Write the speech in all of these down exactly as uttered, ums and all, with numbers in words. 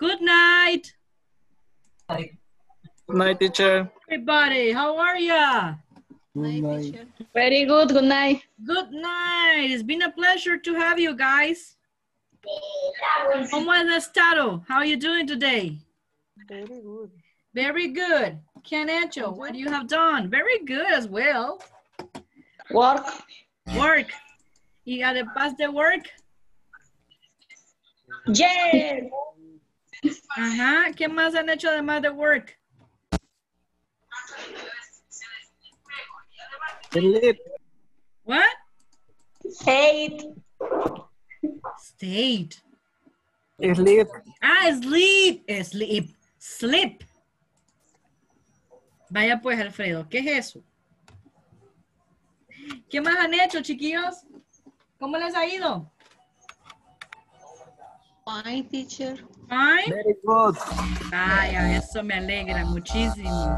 Good night. Good night, teacher. Everybody, how are ya? Good night. Very good. Good night. Good night. It's been a pleasure to have you guys. ¿Cómo has estado? How are you doing today? Very good. Very good. ¿Qué han hecho? What you have done? Very good as well. Work. Work. ¿Y a de paz de work? Yes. Ajá. ¿Qué más han hecho además de work? Sleep. What? Eight. State. Sleep. Ah, sleep. Sleep. Sleep. Vaya pues, Alfredo, ¿qué es eso? ¿Qué más han hecho, chiquillos? ¿Cómo les ha ido? Fine, teacher. Fine. Very good. Vaya, eso me alegra muchísimo.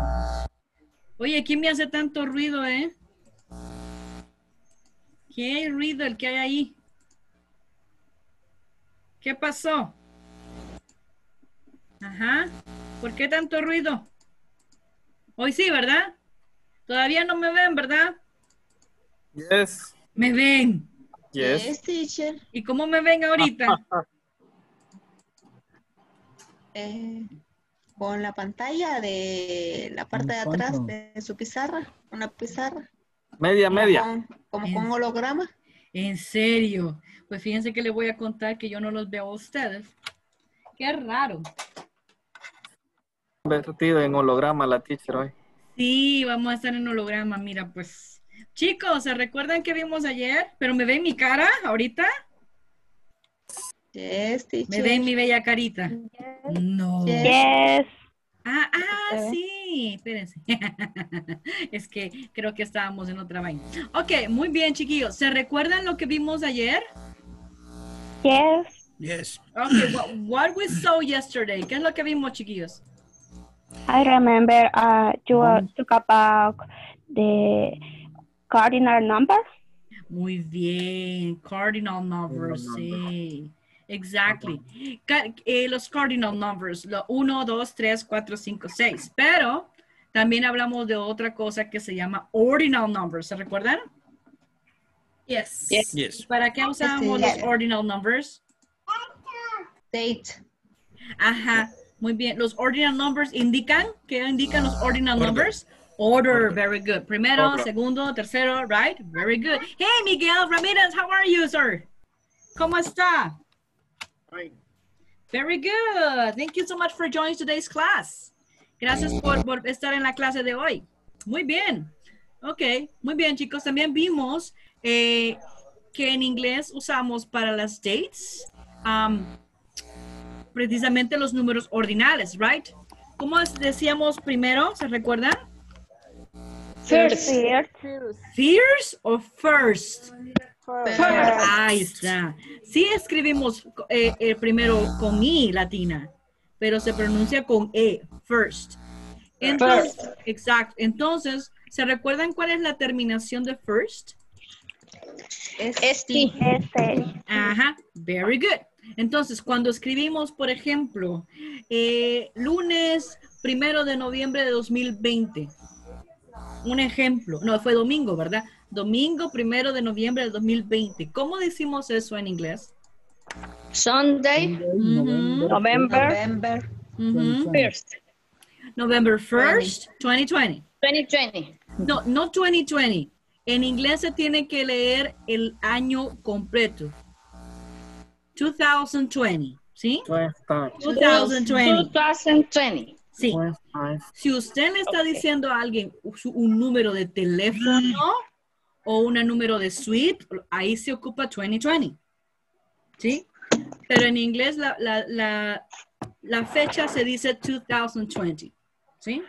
Oye, ¿quién me hace tanto ruido, eh? ¿Qué ruido el que hay ahí? ¿Qué pasó? Ajá. ¿Por qué tanto ruido? Hoy sí, ¿verdad? Todavía no me ven, ¿verdad? Yes. ¿Me ven? Yes. Yes, teacher. ¿Y cómo me ven ahorita? eh, con la pantalla de la parte de atrás de su pizarra. Una pizarra. Media, media. Como, como con holograma. ¿En serio? Pues fíjense que les voy a contar que yo no los veo a ustedes. Qué raro. Vestido en holograma la teacher hoy. Sí, vamos a estar en holograma, mira pues. Chicos, ¿se recuerdan que vimos ayer? ¿Pero me ven mi cara ahorita? Yes, teacher. ¿Me ven mi bella carita? Yes. No. Yes. Ah, ah, sí. Espérense. Es que creo que estábamos en otra vaina. Ok, muy bien, chiquillos. ¿Se recuerdan lo que vimos ayer? Yes. Yes. Okay, what, what we saw yesterday. ¿Qué es lo que vimos, chiquillos? I remember uh, you uh, took about the cardinal number. Muy bien. Cardinal numbers, cardinal sí. Number. Exactly. Okay. Eh, los cardinal numbers, lo uno, dos, tres, cuatro, cinco, seis. Pero también hablamos de otra cosa que se llama ordinal numbers. ¿Se recuerdan? Yes. Yes. Yes. ¿Para qué usamos yes. los ordinal numbers? Date. Ajá. Muy bien. Los ordinal numbers indican, ¿qué indican los ordinal order. numbers? Order. Order, very good. Primero, order. segundo, tercero, right? Very good. Hey, Miguel Ramírez, how are you, sir? ¿Cómo está? Fine. Very good. Thank you so much for joining today's class. Gracias por, por estar en la clase de hoy. Muy bien. Ok, muy bien, chicos. También vimos eh, que en inglés usamos para las dates um, precisamente los números ordinales, right? ¿Cómo decíamos primero? ¿Se recuerdan? First. First o first? First. Ahí está. Sí escribimos eh, eh, primero con I latina, pero se pronuncia con E, first. Entonces, first. Exacto. Entonces, ¿se recuerdan cuál es la terminación de first? Este. Este. Ajá, very good. Entonces, cuando escribimos, por ejemplo, eh, lunes primero de noviembre de dos mil veinte, un ejemplo, no, fue domingo, ¿verdad? Domingo primero de noviembre de dos mil veinte. ¿Cómo decimos eso en inglés? Sunday, mm-hmm. November, November. Mm-hmm. first. November first, twenty twenty. twenty twenty. No, no twenty twenty. En inglés se tiene que leer el año completo. dos mil veinte, ¿sí? dos mil veinte. dos mil veinte. Sí. Si usted le está okay. diciendo a alguien un número de teléfono o un número de suite, ahí se ocupa veinte veinte, ¿sí? Pero en inglés la, la, la, la fecha se dice dos mil veinte, ¿sí?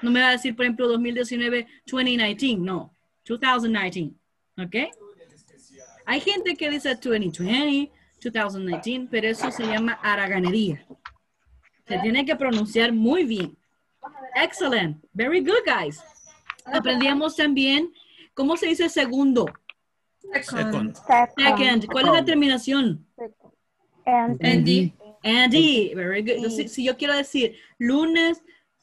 No me va a decir, por ejemplo, dos mil diecinueve, dos mil diecinueve, no. dos mil diecinueve, ¿ok? Hay gente que dice veinte veinte, dos mil diecinueve, pero eso se llama haraganería. Se tiene que pronunciar muy bien. Excellent. Very good, guys. Aprendíamos también, ¿cómo se dice segundo? Second. Second. Second. ¿Cuál es la terminación? Second. N D. Andy, very good. Entonces, si yo quiero decir lunes,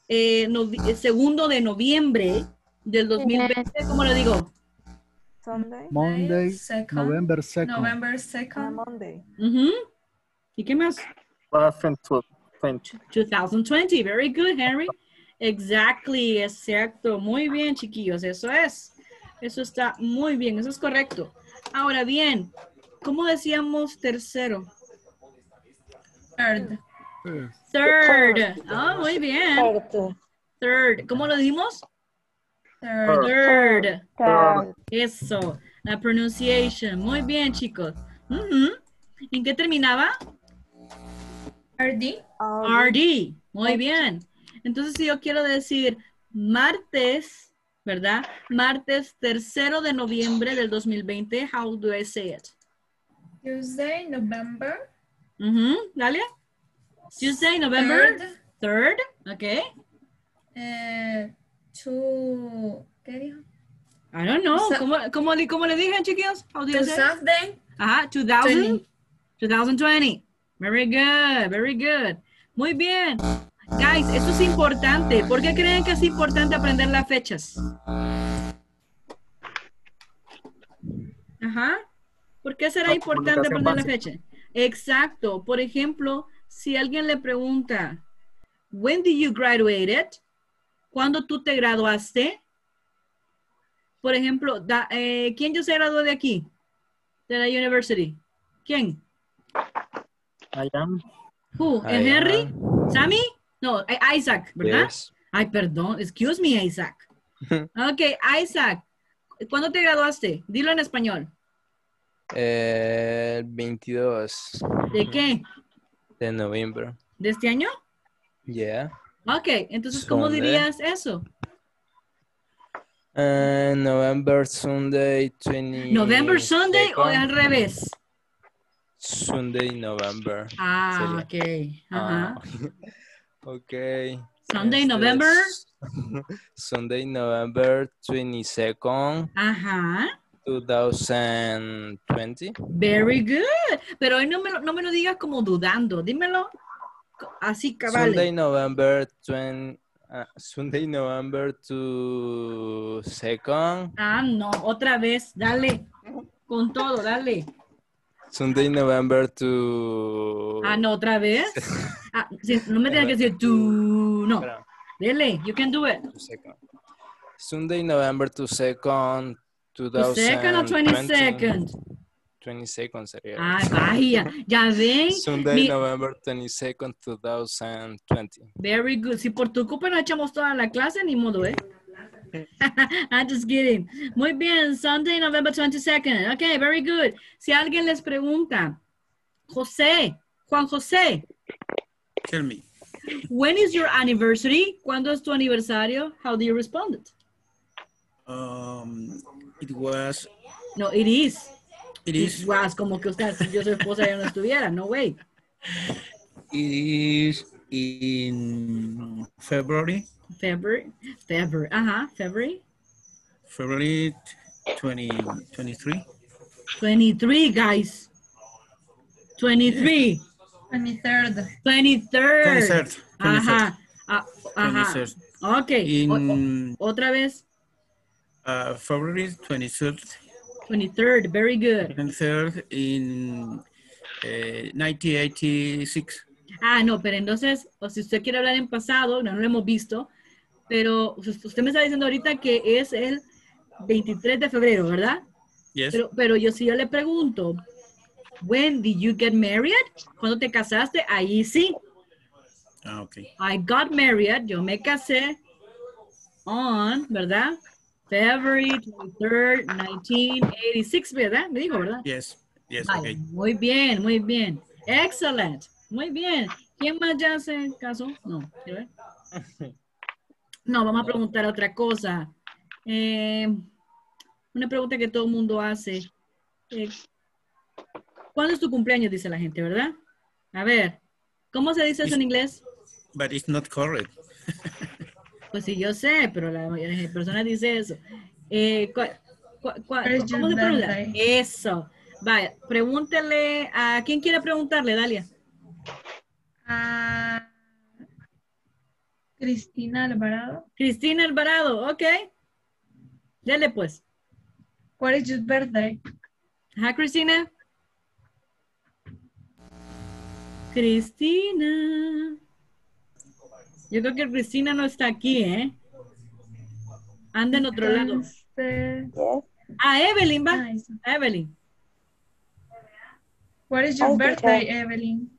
eh, no, segundo de noviembre del dos mil veinte, ¿cómo lo digo? Sunday. Monday, second. November second. November second. Monday. Uh-huh. ¿Y qué más? twenty twenty. twenty twenty, very good, Henry. Exactly, exacto. Muy bien, chiquillos, eso es. Eso está muy bien, eso es correcto. Ahora bien, ¿cómo decíamos tercero? Third. Third. Ah, oh, muy bien. Third. ¿Cómo lo dijimos? Third. Third. Third. Eso. La pronunciation. Muy bien, chicos. Uh-huh. ¿En qué terminaba? R D. Um, R D. Muy bien. Entonces, si yo quiero decir martes, ¿verdad? Martes tercero de noviembre del dos mil veinte, how do I say it? Tuesday, November. Uh-huh. Dalia. Tuesday, November third. third. Okay. Uh, to, ¿qué dijo? I don't know. So, ¿Cómo, cómo, ¿Cómo le dije, chiquillos? How do you say it? Ajá, two thousand. twenty twenty. Very good, very good. Muy bien. Guys, esto es importante. ¿Por qué creen que es importante aprender las fechas? Ajá. ¿Por qué será importante aprender la fecha? Exacto. Por ejemplo, si alguien le pregunta, when did you graduate? ¿Cuándo tú te graduaste? Por ejemplo, da, eh, ¿quién yo se graduó de aquí? De la university. ¿Quién? I am. Who? I Henry? Am. Sammy? No, Isaac, ¿verdad? Yes. Ay, perdón. Excuse me, Isaac. Ok, Isaac. ¿Cuándo te graduaste? Dilo en español. El veintidós. ¿De qué? De noviembre. ¿De este año? Yeah. Ok, entonces, ¿cómo Sunday. Dirías eso? Uh, November Sunday veinte. November Sunday second. O al revés. Sunday November. Ah, sería. Ok. Ajá. Uh-huh. Ok. Sunday este November. Sunday November twenty-second. Ajá. twenty twenty. Very good. Pero hoy no me, lo, no me lo digas como dudando. Dímelo así, cabal. Sunday November veinte. Uh, Sunday November twenty-second. Ah, no. Otra vez. Dale. Con todo. Dale. Sunday November to... Ah, no. Otra vez. Ah, sí, no me tengas que decir tú. No. Dale. You can do it. Second. Sunday November twenty-second. ¿Second o twenty-second? twenty-second sería. Ay, vaya. Ya ven. Sunday, Mi... November twenty-second, twenty twenty. Very good. Si por tu culpa no echamos toda la clase, ni modo, ¿eh? I'm just kidding. Muy bien. Sunday, November twenty-second. Ok, very good. Si alguien les pregunta, José, Juan José. Tell me. When is your anniversary? ¿Cuándo es tu aniversario? How do you respond it? Um, it was. No, it is. It, it is. Was, como que usted, si yo soy esposa, ya no estuviera. No way. It is in February. February. February. Ajá, uh-huh. February. February twenty twenty-three. twenty-three, guys. twenty-three. twenty-third. twenty-third. Ajá. Ajá. Okay. In... O otra vez. Uh, February twenty-third. twenty-third, very good. twenty-third in uh, nineteen eighty-six. Ah, no, pero entonces, o si usted quiere hablar en pasado, no, no lo hemos visto, pero usted me está diciendo ahorita que es el veintitrés de febrero, ¿verdad? Yes. Pero, pero yo si yo le pregunto, when did you get married? ¿Cuándo te casaste? Ahí sí. Ah, ok. I got married, yo me casé on, ¿verdad? February twenty-third, nineteen eighty-six, ¿verdad? Me dijo, ¿verdad? Yes, yes, vale. Okay. Muy bien, muy bien. Excellent. Muy bien. ¿Quién más ya se casó? No, ¿verdad? No, vamos a preguntar otra cosa. Eh, una pregunta que todo el mundo hace. Eh, ¿Cuándo es tu cumpleaños? Dice la gente, ¿verdad? A ver, ¿cómo se dice it's, eso en inglés? But it's not correct. Pues sí, yo sé, pero la mayoría de personas dice eso. Eh, ¿cu cu cu ¿Cómo se pregunta? Eso. Vaya, pregúntale a... ¿Quién quiere preguntarle, Dalia? Cristina Alvarado. Cristina Alvarado, ok. Dale pues. What is your birthday? Hi, Cristina. Cristina. Yo creo que Cristina no está aquí, ¿eh? Anda en otro lado. Ah, Evelyn, va. Evelyn. What is your birthday, Evelyn?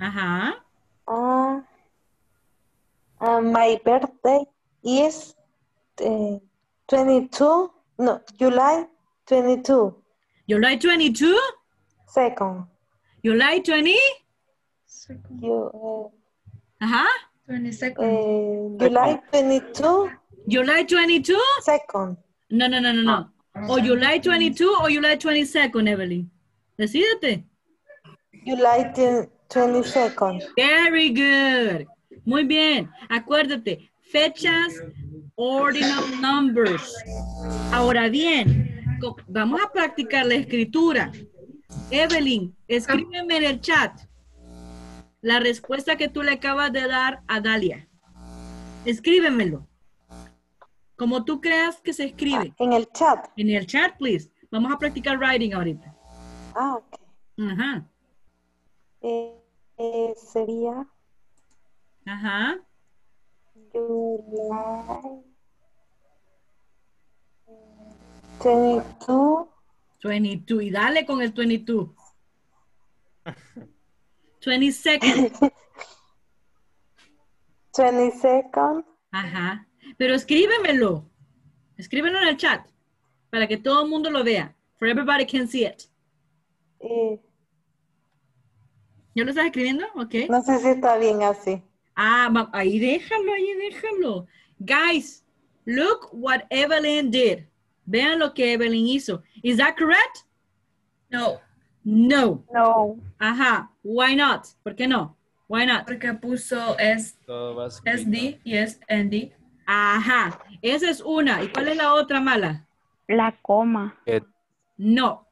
Ajá. Uh, uh, my birthday is uh, twenty-two. No, July twenty-two. July twenty-two? Second. July twentieth? Second. You, uh, Ajá. twenty-second. Uh, July twenty-two. July twenty-two? Second. No, no, no, no, no. O July twenty-two o July twenty-second, Evelyn. Decídete. July twenty-second. Very good. Muy bien. Acuérdate. Fechas, ordinal numbers. Ahora bien, vamos a practicar la escritura. Evelyn, escríbeme en el chat la respuesta que tú le acabas de dar a Dalia. Escríbemelo. Como tú creas que se escribe. Ah, en el chat. En el chat, please. Vamos a practicar writing ahorita. Ah, ok. Ajá. Eh, eh, sería. Ajá. July twenty-two. twenty-two. Y dale con el twenty-two. twenty-second. twenty-second. Ajá. Pero escríbemelo. Escríbelo en el chat. Para que todo el mundo lo vea. For everybody can see it. Eh. ¿Ya lo estás escribiendo? Okay. No sé si está bien así. Ah, ahí déjalo, ahí déjalo. Guys, look what Evelyn did. Vean lo que Evelyn hizo. Is that correct? No. No. No. Ajá. Why not? ¿Por qué no? Why not? Porque puso es S D y es N D. Ajá. Esa es una. ¿Y cuál es la otra mala? La coma. Eh. No.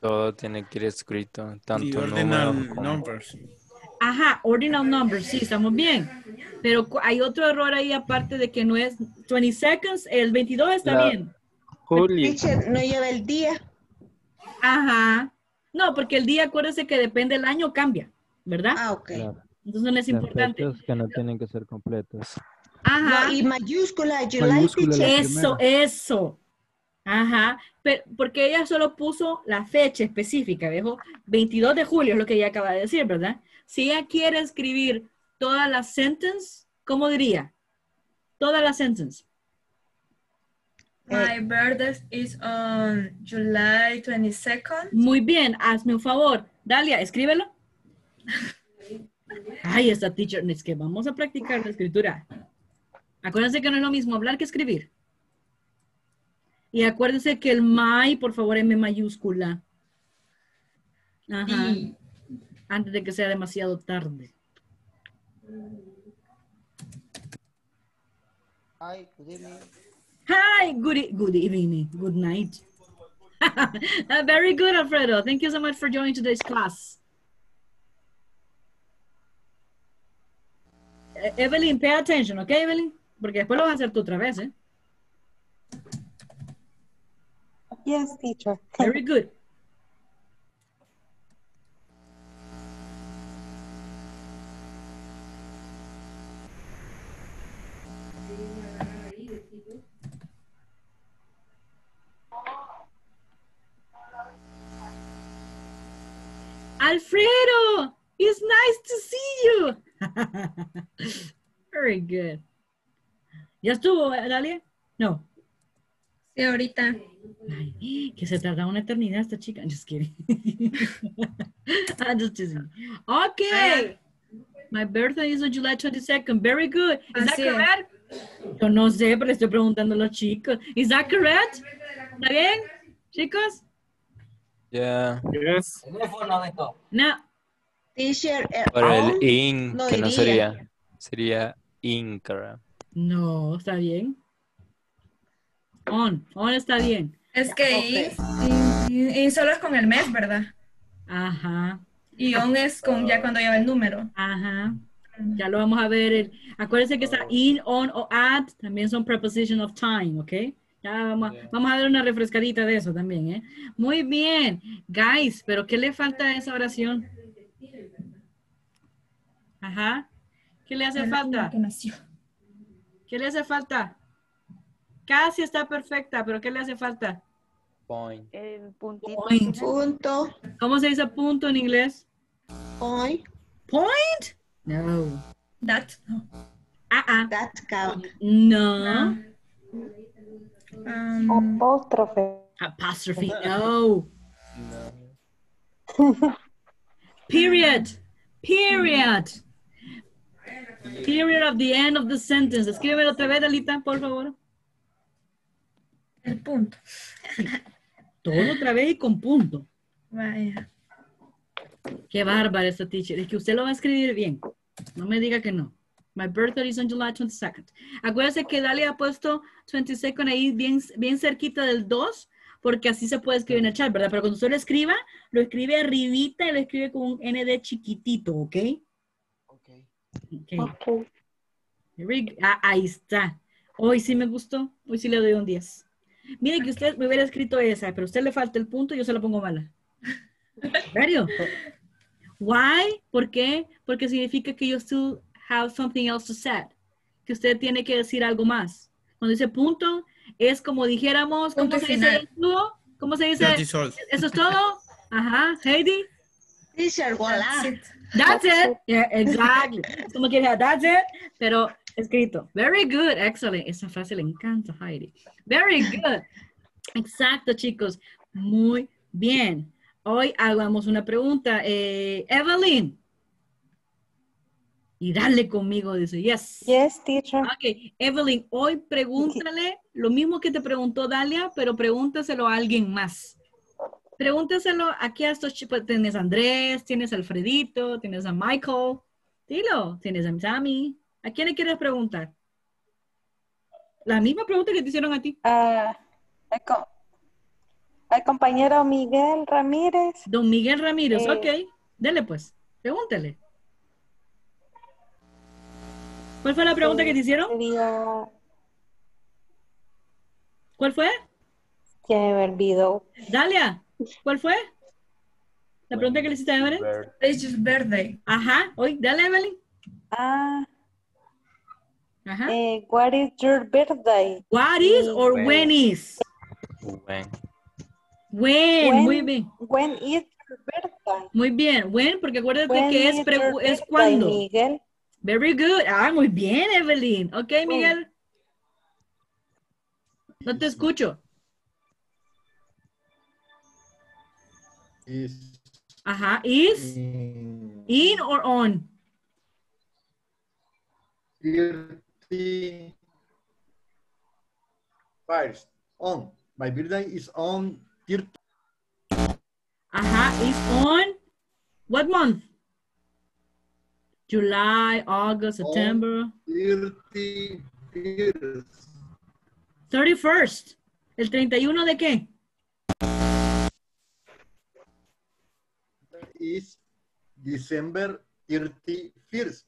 Todo tiene que ir escrito, tanto ordinal numbers. Ajá, ordinal numbers, sí, estamos bien. Pero hay otro error ahí aparte de que no es twenty seconds, el veintidós está la, bien. Julio. No lleva el día. Ajá. No, porque el día, acuérdense que depende del año, cambia, ¿verdad? Ah, ok. Claro. Entonces no es importante. Las fechas que no tienen que ser completas. Ajá. No, y mayúscula, July, mayúscula la eso, primera. Eso. Ajá, pero porque ella solo puso la fecha específica, viejo, veintidós de julio es lo que ella acaba de decir, ¿verdad? Si ella quiere escribir todas las sentences, ¿cómo diría? Todas las sentences. My birthday is on July twenty-second. Muy bien, hazme un favor. Dalia, escríbelo. Ay, esta teacher, es que vamos a practicar la escritura. Acuérdense que no es lo mismo hablar que escribir. Y acuérdense que el my, por favor, M mayúscula. Ajá. Sí. Antes de que sea demasiado tarde. Hi, good evening. Hi, good, good evening. Good night. Very good, Alfredo. Thank you so much for joining today's class. Evelyn, pay attention, ¿ok, Evelyn? Porque después lo vas a hacer tú otra vez, ¿eh? Yes, teacher. Very good. Alfredo, it's nice to see you. Very good. ¿Ya estuvo, Dalia? No. Sí, ahorita. Ay, que se tarda una eternidad esta chica. I'm just kidding. I'm just kidding. Okay. My birthday is on July twenty-second. Very good. Is that correct? Yo no sé, pero estoy preguntando a los chicos. Is that correct? ¿Está bien, chicos? Yeah. Yes. No. Teacher. Por el in, que no sería. Sería incorrect. No, está bien. On, on está bien. Es que okay. y, y, y solo es con el mes, ¿verdad? Ajá. Y on es con ya cuando lleva el número. Ajá. Ya lo vamos a ver. El, acuérdense que está in, on o at. También son preposition of time, ¿ok? Ya vamos, yeah. vamos a dar una refrescadita de eso también, ¿eh? Muy bien. Guys, ¿pero qué le falta a esa oración? Ajá. ¿Qué le hace falta? ¿Qué le hace falta? Casi está perfecta, pero ¿qué le hace falta? Point. El puntito. Point. Punto. ¿Cómo se dice punto en inglés? Point. Point? No. That. No. Ah, ah. That count. No. Um, apóstrofe. Apóstrofe. No. No. Period. Period. Period of the end of the sentence. Escríbelo otra vez, Dalita, por favor. El punto. Sí. Todo otra vez y con punto. Vaya. Qué bárbara esta teacher. Es que usted lo va a escribir bien. No me diga que no. My birthday is on July twenty-second. Acuérdese que Dalia ha puesto twenty-second ahí bien, bien cerquita del dos, porque así se puede escribir en el chat, ¿verdad? Pero cuando usted lo escriba, lo escribe arribita y lo escribe con un N D chiquitito, ¿ok? Ok. Okay. Okay. Ah, ahí está. Hoy sí me gustó. Hoy sí le doy un diez. Mire que usted me hubiera escrito esa, pero a usted le falta el punto y yo se la pongo mala. ¿En serio? Why? ¿Por qué? Porque significa que you still have something else to say. Que usted tiene que decir algo más. Cuando dice punto, es como dijéramos, ¿cómo se dice? ¿Cómo se dice? ¿Eso es todo? Ajá. Heidi? Teacher, voilà. That's it. Yeah, exactly. Como que diga, that's it, pero escrito. Very good, excellent. Esa frase le encanta a Heidi. Very good. Exacto, chicos. Muy bien. Hoy hagamos una pregunta. Eh, Evelyn. Y dale conmigo, dice. Yes. Yes, teacher. Ok, Evelyn, hoy pregúntale lo mismo que te preguntó Dalia, pero pregúntaselo a alguien más. Pregúntaselo aquí a estos chicos. Tienes a Andrés, tienes a Alfredito, tienes a Michael. Dilo. Tienes a Sammy. ¿A quién le quieres preguntar? La misma pregunta que te hicieron a ti. Ah, uh, al compañero Miguel Ramírez. Don Miguel Ramírez, eh, ok. Dele pues, pregúntale. ¿Cuál fue la pregunta eh, que te hicieron? Sería... ¿Cuál fue? Que me olvidó. Dalia, ¿cuál fue? La pregunta que le hiciste a Evelyn. It's just birthday. Ajá, hoy, dale Evelyn. Ah. Ajá. Eh, what is your birthday? What is or when, when is? When. When, when, muy bien. When is your birthday? Muy bien, when, porque acuérdate when que es, es cuando. Miguel. Very good. Ah, muy bien, Evelyn. Ok, when. Miguel. No te escucho. Is. Ajá, is. In, in or on. First, on. My birthday is on. Ajá, it's on what month? July, August, September. thirty-first. ¿El treinta y uno de qué? Is December thirty-first.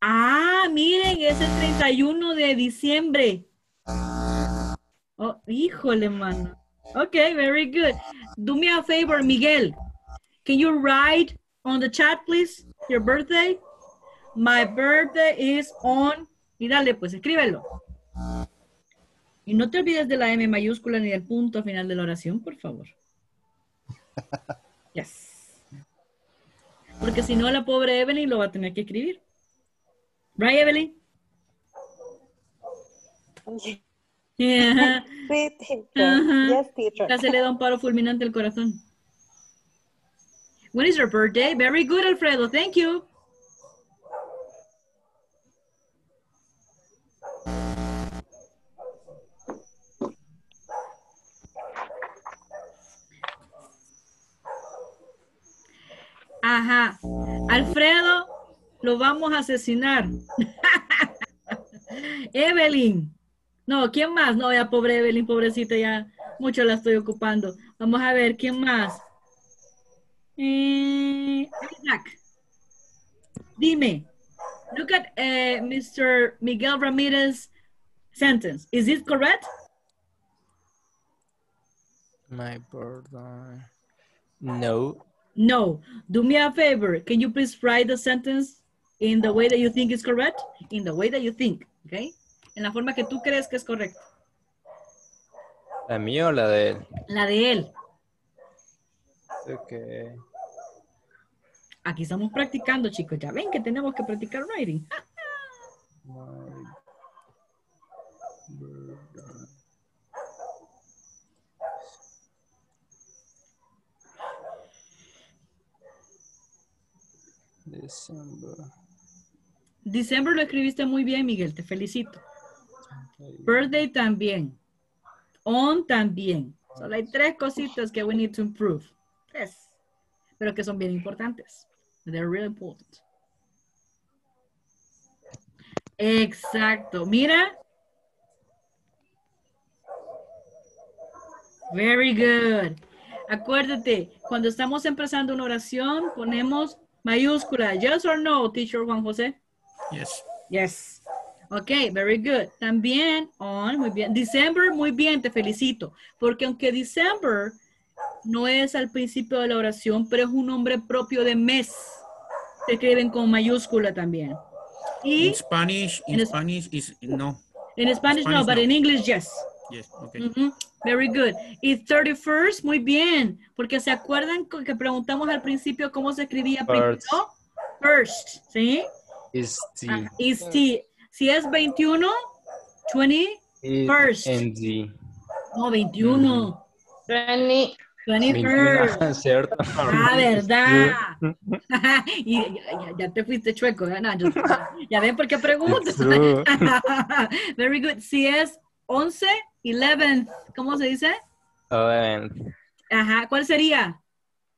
Ah, miren, es el treinta y uno de diciembre. Oh, híjole, mano. Okay, very good. Do me a favor, Miguel. Can you write on the chat, please, your birthday? My birthday is on... Y dale, pues, escríbelo. Y no te olvides de la M mayúscula ni del punto final de la oración, por favor. Yes. Porque si no, la pobre Evelyn lo va a tener que escribir. Right, Evelyn? Okay. Yeah. Sí, uh-huh. Yes, casi le da un paro fulminante al corazón. When is your birthday? Very good, Alfredo. Thank you. Ajá. Alfredo, lo vamos a asesinar. Evelyn. No, ¿quién más? No, ya pobre Evelyn, pobrecita, ya mucho la estoy ocupando. Vamos a ver, ¿quién más? Eh, Isaac, dime, Look at uh, Mister Miguel Ramirez's sentence. Is it correct? My pardon. No. No. Do me a favor. Can you please write the sentence in the way that you think is correct? In the way that you think, okay? En la forma que tú crees que es correcta. ¿La mía o la de él? La de él. Ok. Aquí estamos practicando, chicos. Ya ven que tenemos que practicar writing. December. December lo escribiste muy bien, Miguel. Te felicito. Okay. Birthday también. On también. Solo hay tres cositas que we need to improve. Tres. Pero que son bien importantes. They're really important. Exacto. Mira. Very good. Acuérdate, cuando estamos empezando una oración, ponemos mayúscula. Yes or no, teacher Juan José? Yes. Yes. Ok, very good. También, on, muy bien. December, muy bien, te felicito. Porque aunque December no es al principio de la oración, pero es un nombre propio de mes. Se escriben con mayúscula también. Y in Spanish, in en Spanish is no. En Spanish, Spanish no, but no. In English, yes. Yes, okay. Mm-hmm. Very good. Y thirty-first, muy bien. Porque se acuerdan que preguntamos al principio cómo se escribía first. Primero. First, ¿sí? Is T. Ah, is T. Si es veintiuno, twenty-first. N D. No, veintiuno. Mm-hmm. twenty-first. ¿Cierto? Ah, ¿verdad? Y, ya, ya te fuiste chueco. ¿Eh? No, yo, ya ven por qué pregunto. Very good. Si es once, eleventh. ¿Cómo se dice? eleventh. Ajá. ¿Cuál sería?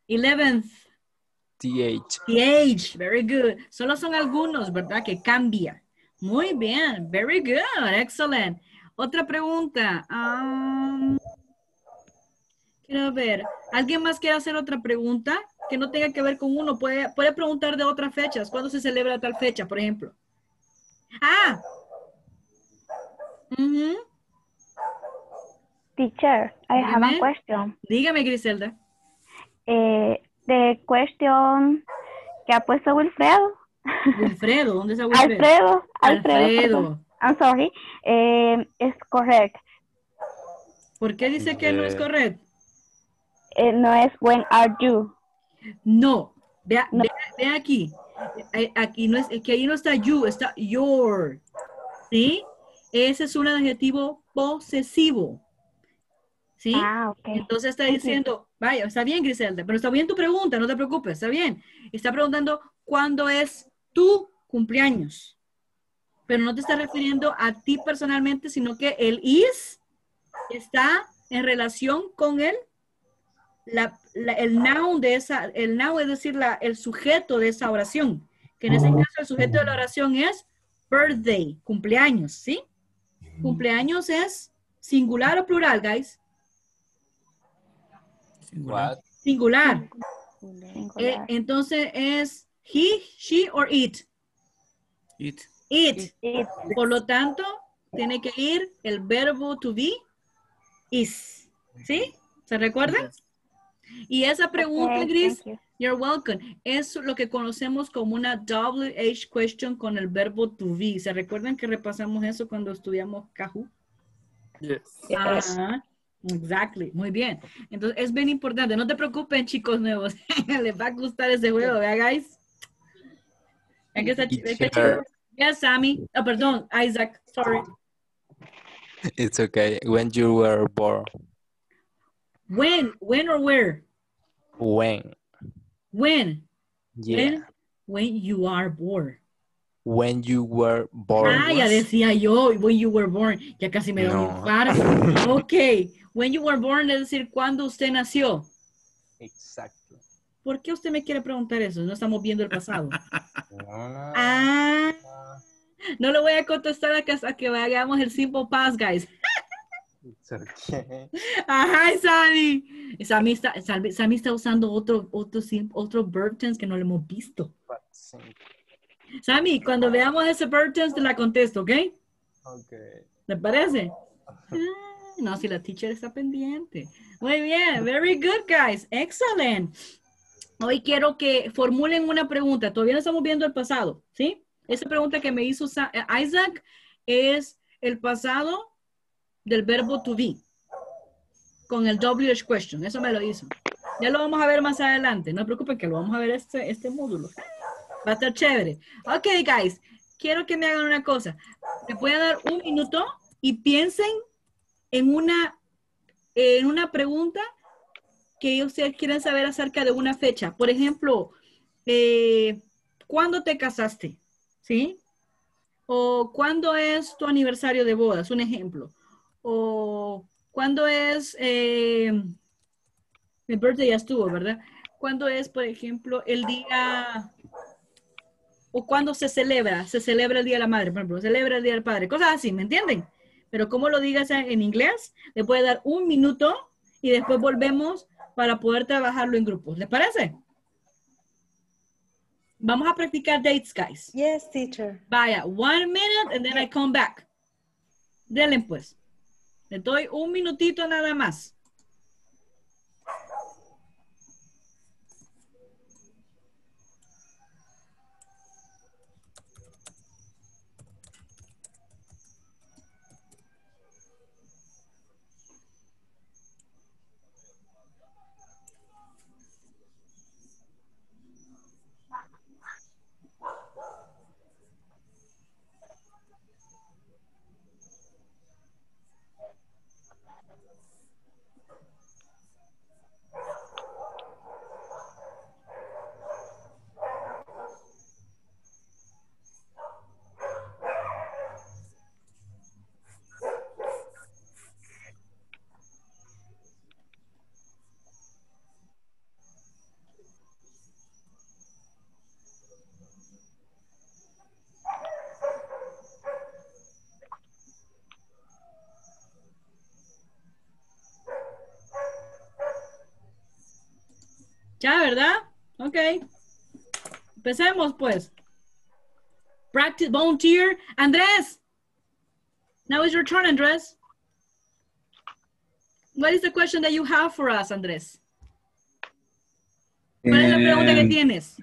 eleventh. T H. T H. Very good. Solo son algunos, ¿verdad? Que cambia. Muy bien, very good, excellent. Otra pregunta. Um, quiero ver, ¿alguien más quiere hacer otra pregunta que no tenga que ver con uno? Puede, puede preguntar de otras fechas. ¿Cuándo se celebra tal fecha, por ejemplo? Ah. Uh-huh. Teacher, I Dígame. have a question. Dígame, Griselda. Eh, the question que ha puesto Wilfredo. Wilfredo, ¿dónde está Wilfredo? Alfredo, Alfredo. I'm sorry. Eh, es correcto. ¿Por qué dice que no es correcto? Eh, no es when are you. No. Vea, no. Vea, vea aquí. Aquí no es, es que ahí no está you, está your. ¿Sí? Ese es un adjetivo posesivo. ¿Sí? Ah, okay. Entonces está diciendo, vaya, está bien, Griselda, pero está bien tu pregunta, no te preocupes, está bien. Está preguntando cuándo es tu cumpleaños. Pero no te está refiriendo a ti personalmente, sino que el is está en relación con el, la, la, el noun de esa, el noun es decir, la, el sujeto de esa oración. Que en ese caso el sujeto de la oración es birthday, cumpleaños, ¿sí? Cumpleaños es singular o plural, guys. Singular. Singular. Eh, entonces es he, she, or it. It. It. It. Por lo tanto, tiene que ir el verbo to be, is. ¿Sí? ¿Se recuerdan? Y esa pregunta, okay, Gris, you're welcome. Es lo que conocemos como una W H question con el verbo to be. ¿Se recuerdan que repasamos eso cuando estudiamos Kahoot? Yes. Ah, exactly, muy bien. Entonces es bien importante. No te preocupen, chicos nuevos. Les va a gustar ese juego, ¿verdad, guys? ¿Es que está chido? Yes, Sammy. Oh, perdón, Isaac. Sorry. It's okay. When you were born. When, when or where? When. When. Yeah. When, when you are born. When you were born. Ah, ya decía yo. When you were born. Ya casi me da no. un infarto. Ok. When you were born, es decir, ¿cuándo usted nació? Exacto. ¿Por qué usted me quiere preguntar eso? No estamos viendo el pasado. Ah, no lo voy a contestar hasta que hagamos el simple past, guys. It's okay. Ajá, Sammy. Sammy está, Sammy está usando otro, otro, otro verb tense que no lo hemos visto. Sammy, cuando veamos ese birthday te la contesto, ¿ok? Ok. ¿Te parece? Ah, no, si la teacher está pendiente. Muy bien, very good, guys. Excellent. Hoy quiero que formulen una pregunta. Todavía no estamos viendo el pasado, ¿sí? Esa pregunta que me hizo Isaac es el pasado del verbo to be con el W H question. Eso me lo hizo. Ya lo vamos a ver más adelante. No se preocupen que lo vamos a ver este, este módulo. Va a estar chévere. Ok, guys. Quiero que me hagan una cosa. Les voy a dar un minuto y piensen en una, en una pregunta que ustedes quieran saber acerca de una fecha. Por ejemplo, eh, ¿cuándo te casaste? ¿Sí? O ¿cuándo es tu aniversario de bodas? Un ejemplo. O ¿cuándo es... Eh, el birthday ya estuvo, ¿verdad? ¿Cuándo es, por ejemplo, el día... o cuando se celebra, se celebra el Día de la Madre, por ejemplo, se celebra el Día del Padre, cosas así, ¿me entienden? Pero como lo digas en inglés, le puede dar un minuto y después volvemos para poder trabajarlo en grupos. ¿Les parece? Vamos a practicar dates, guys. Yes, teacher. Vaya, one minute and then I come back. Denle pues. Le doy un minutito nada más. Ya, ¿verdad? Ok. Empecemos, pues. Practice, volunteer. Andrés. Now is your turn, Andrés. What is the question that you have for us, Andrés? ¿Cuál eh, es la pregunta que tienes?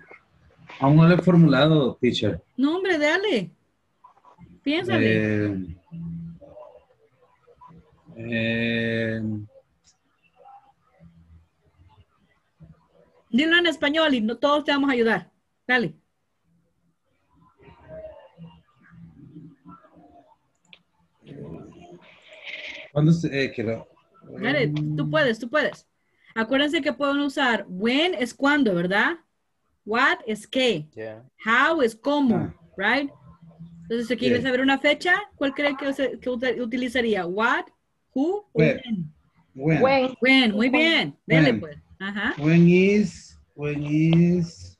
Aún no lo he formulado, teacher. No, hombre, dale. Piénsale. Eh, eh, Dilo en español y no, todos te vamos a ayudar. Dale. ¿Cuándo se, eh, quiero... Dale, tú puedes, tú puedes. Acuérdense que pueden usar when es cuando, ¿verdad? What es qué. Yeah. How es cómo, ah. Right? Entonces, si quieres yeah. saber una fecha, ¿cuál cree que, se, que utilizaría? What, who, when. When. When. When. Muy bien. When. Dale, pues. Uh-huh. When is when is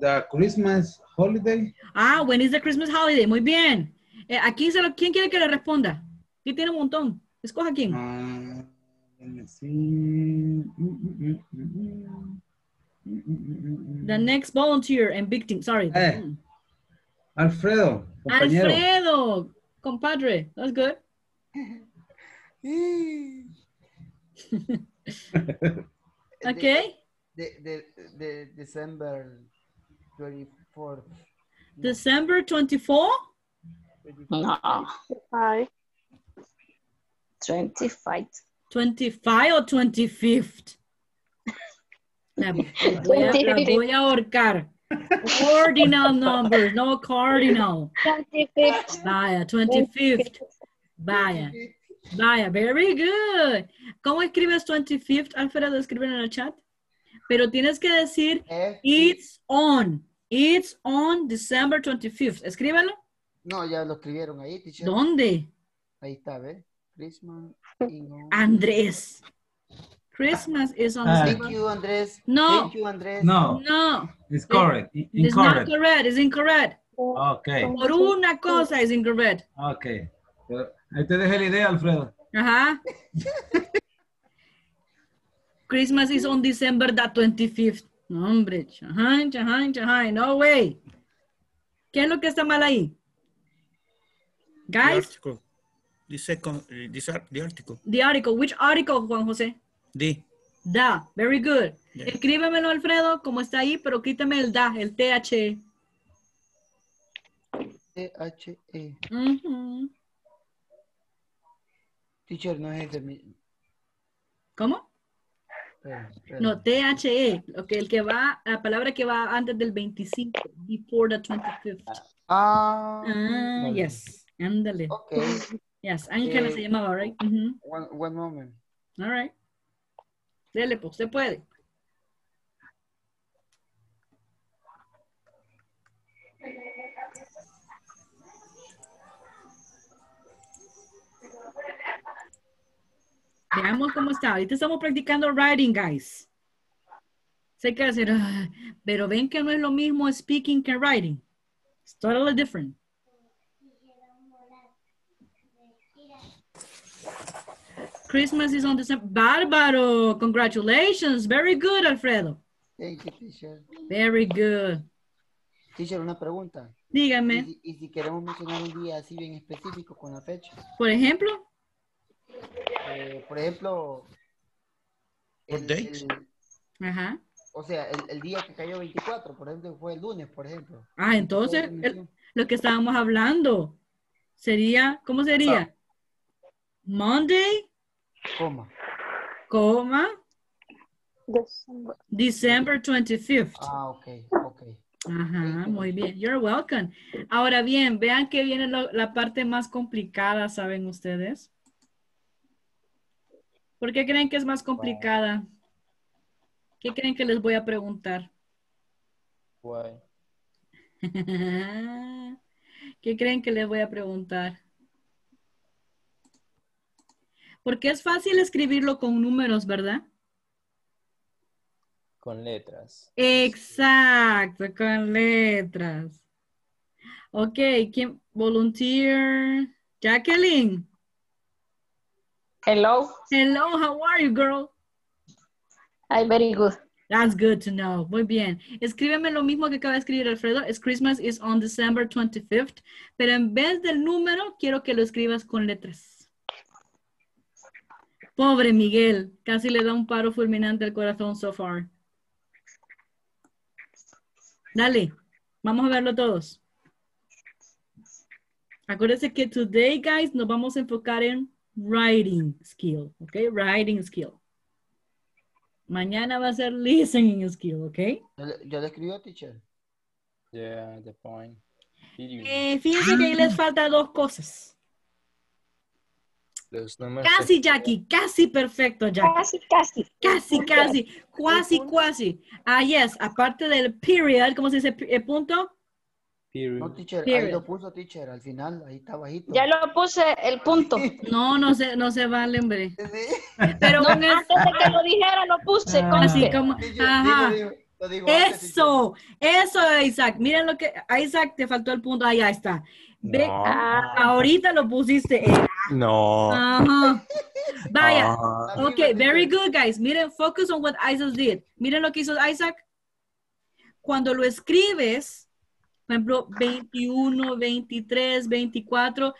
the Christmas holiday? Ah, when is the Christmas holiday? Muy bien. Eh, aquí se lo, ¿quién quiere que le responda? Aquí tiene un montón. Escoja quién. Ah, the next volunteer and victim. Sorry. Eh, Alfredo. Compañero. Alfredo, compadre. That's good. Okay. The, the, the December twenty-fourth. December twenty-fourth? No. twenty-five. twenty-five o twenty-fifth? La voy a, la voy a ahorcar. Ordinal numbers, no cardinal. twenty-fifth. Vaya, twenty-fifth. Vaya. Vaya, very good. ¿Cómo escribes twenty-fifth, Alfredo? Escriben en el chat. Pero tienes que decir, F it's on. It's on December twenty-fifth. Escríbalo. No, ya lo escribieron ahí, teacher. ¿Dónde? Ahí está, ¿ves? Christmas. Andrés. Christmas is on uh, the Thank you, Andrés. No. Thank you, Andrés. No. No. It's correct. It, it's incorrect. Not correct. It's incorrect. Okay. Por una cosa es incorrect. Okay. Pero ahí te dejé la idea, Alfredo. Ajá. Christmas is on December the twenty-fifth. No, hombre. Chahan, chahan, chahan. No way. ¿Qué es lo que está mal ahí? Guys. The article. Dice the article. The article. Which article, Juan José? The. Da. Very good. Yeah. Escríbemelo, Alfredo, como está ahí, pero quítame el da, el T H E. T H E. Uh-huh. Teacher, no es el... ¿Cómo? No, T H E, okay, el que va, la palabra que va antes del veinticinco, before the twenty-fifth. Ah, ah vale. Yes, ándale. Okay. Yes, Ángela eh, se llamaba, right? Uh-huh. one, one moment. All right. Dele, pues, se puede. Veamos cómo está. Ahorita estamos practicando writing, guys. Sé que hacer, uh, pero ven que no es lo mismo speaking que writing. It's totally different. Christmas is on December. Bárbaro. Congratulations. Very good, Alfredo. Thank you, teacher. Very good. Teacher, una pregunta. Dígame. ¿Y, y si queremos mencionar un día así bien específico con la fecha? Por ejemplo. Eh, por ejemplo, el, el, ajá. O sea, el, el día que cayó veinticuatro, por ejemplo, fue el lunes, por ejemplo. Ah, entonces, el, lo que estábamos hablando sería, ¿cómo sería? Ah. Monday, coma, coma, December, December twenty-fifth. Ah, ok, ok. Ajá, muy bien. You're welcome. Ahora bien, vean que viene lo, la parte más complicada, ¿saben ustedes? ¿Por qué creen que es más complicada? Why? ¿Qué creen que les voy a preguntar? Why? ¿Qué creen que les voy a preguntar? Porque es fácil escribirlo con números, ¿verdad? Con letras. Exacto, con letras. Ok, ¿quién? Volunteer. Jacqueline. Hello. Hello, how are you, girl? I'm very good. That's good to know. Muy bien. Escríbeme lo mismo que acaba de escribir Alfredo. Es Christmas is on December twenty-fifth. Pero en vez del número, quiero que lo escribas con letras. Pobre Miguel. Casi le da un paro fulminante al corazón so far. Dale. Vamos a verlo todos. Acuérdense que today, guys, nos vamos a enfocar en writing skill, ok, writing skill. Mañana va a ser listening skill, ok. Yo le escribo, teacher. Yeah, the point. Eh, fíjense que ahí les falta dos cosas. Los números. Casi, Jackie, casi perfecto, Jackie. Casi, casi. Casi, casi. Cuasi, cuasi. Ah, yes, aparte del period, ¿cómo se dice el punto? No, teacher, period. Ahí lo puso, teacher, al final, ahí está bajito. Ya lo puse, el punto. No, no se, no se vale, hombre. Pero no, antes de que lo dijera, lo puse. Ah, así como, ajá. Digo, digo, digo, eso, antes, eso, Isaac. Miren lo que, Isaac, te faltó el punto. Ahí, ahí está. Ve, no. Ah, ahorita lo pusiste. No. Ajá. Vaya. No. Ok, very good, guys. Miren, focus on what Isaac did. Miren lo que hizo Isaac. Cuando lo escribes, por ejemplo, veintiuno, veintitrés, veinticuatro.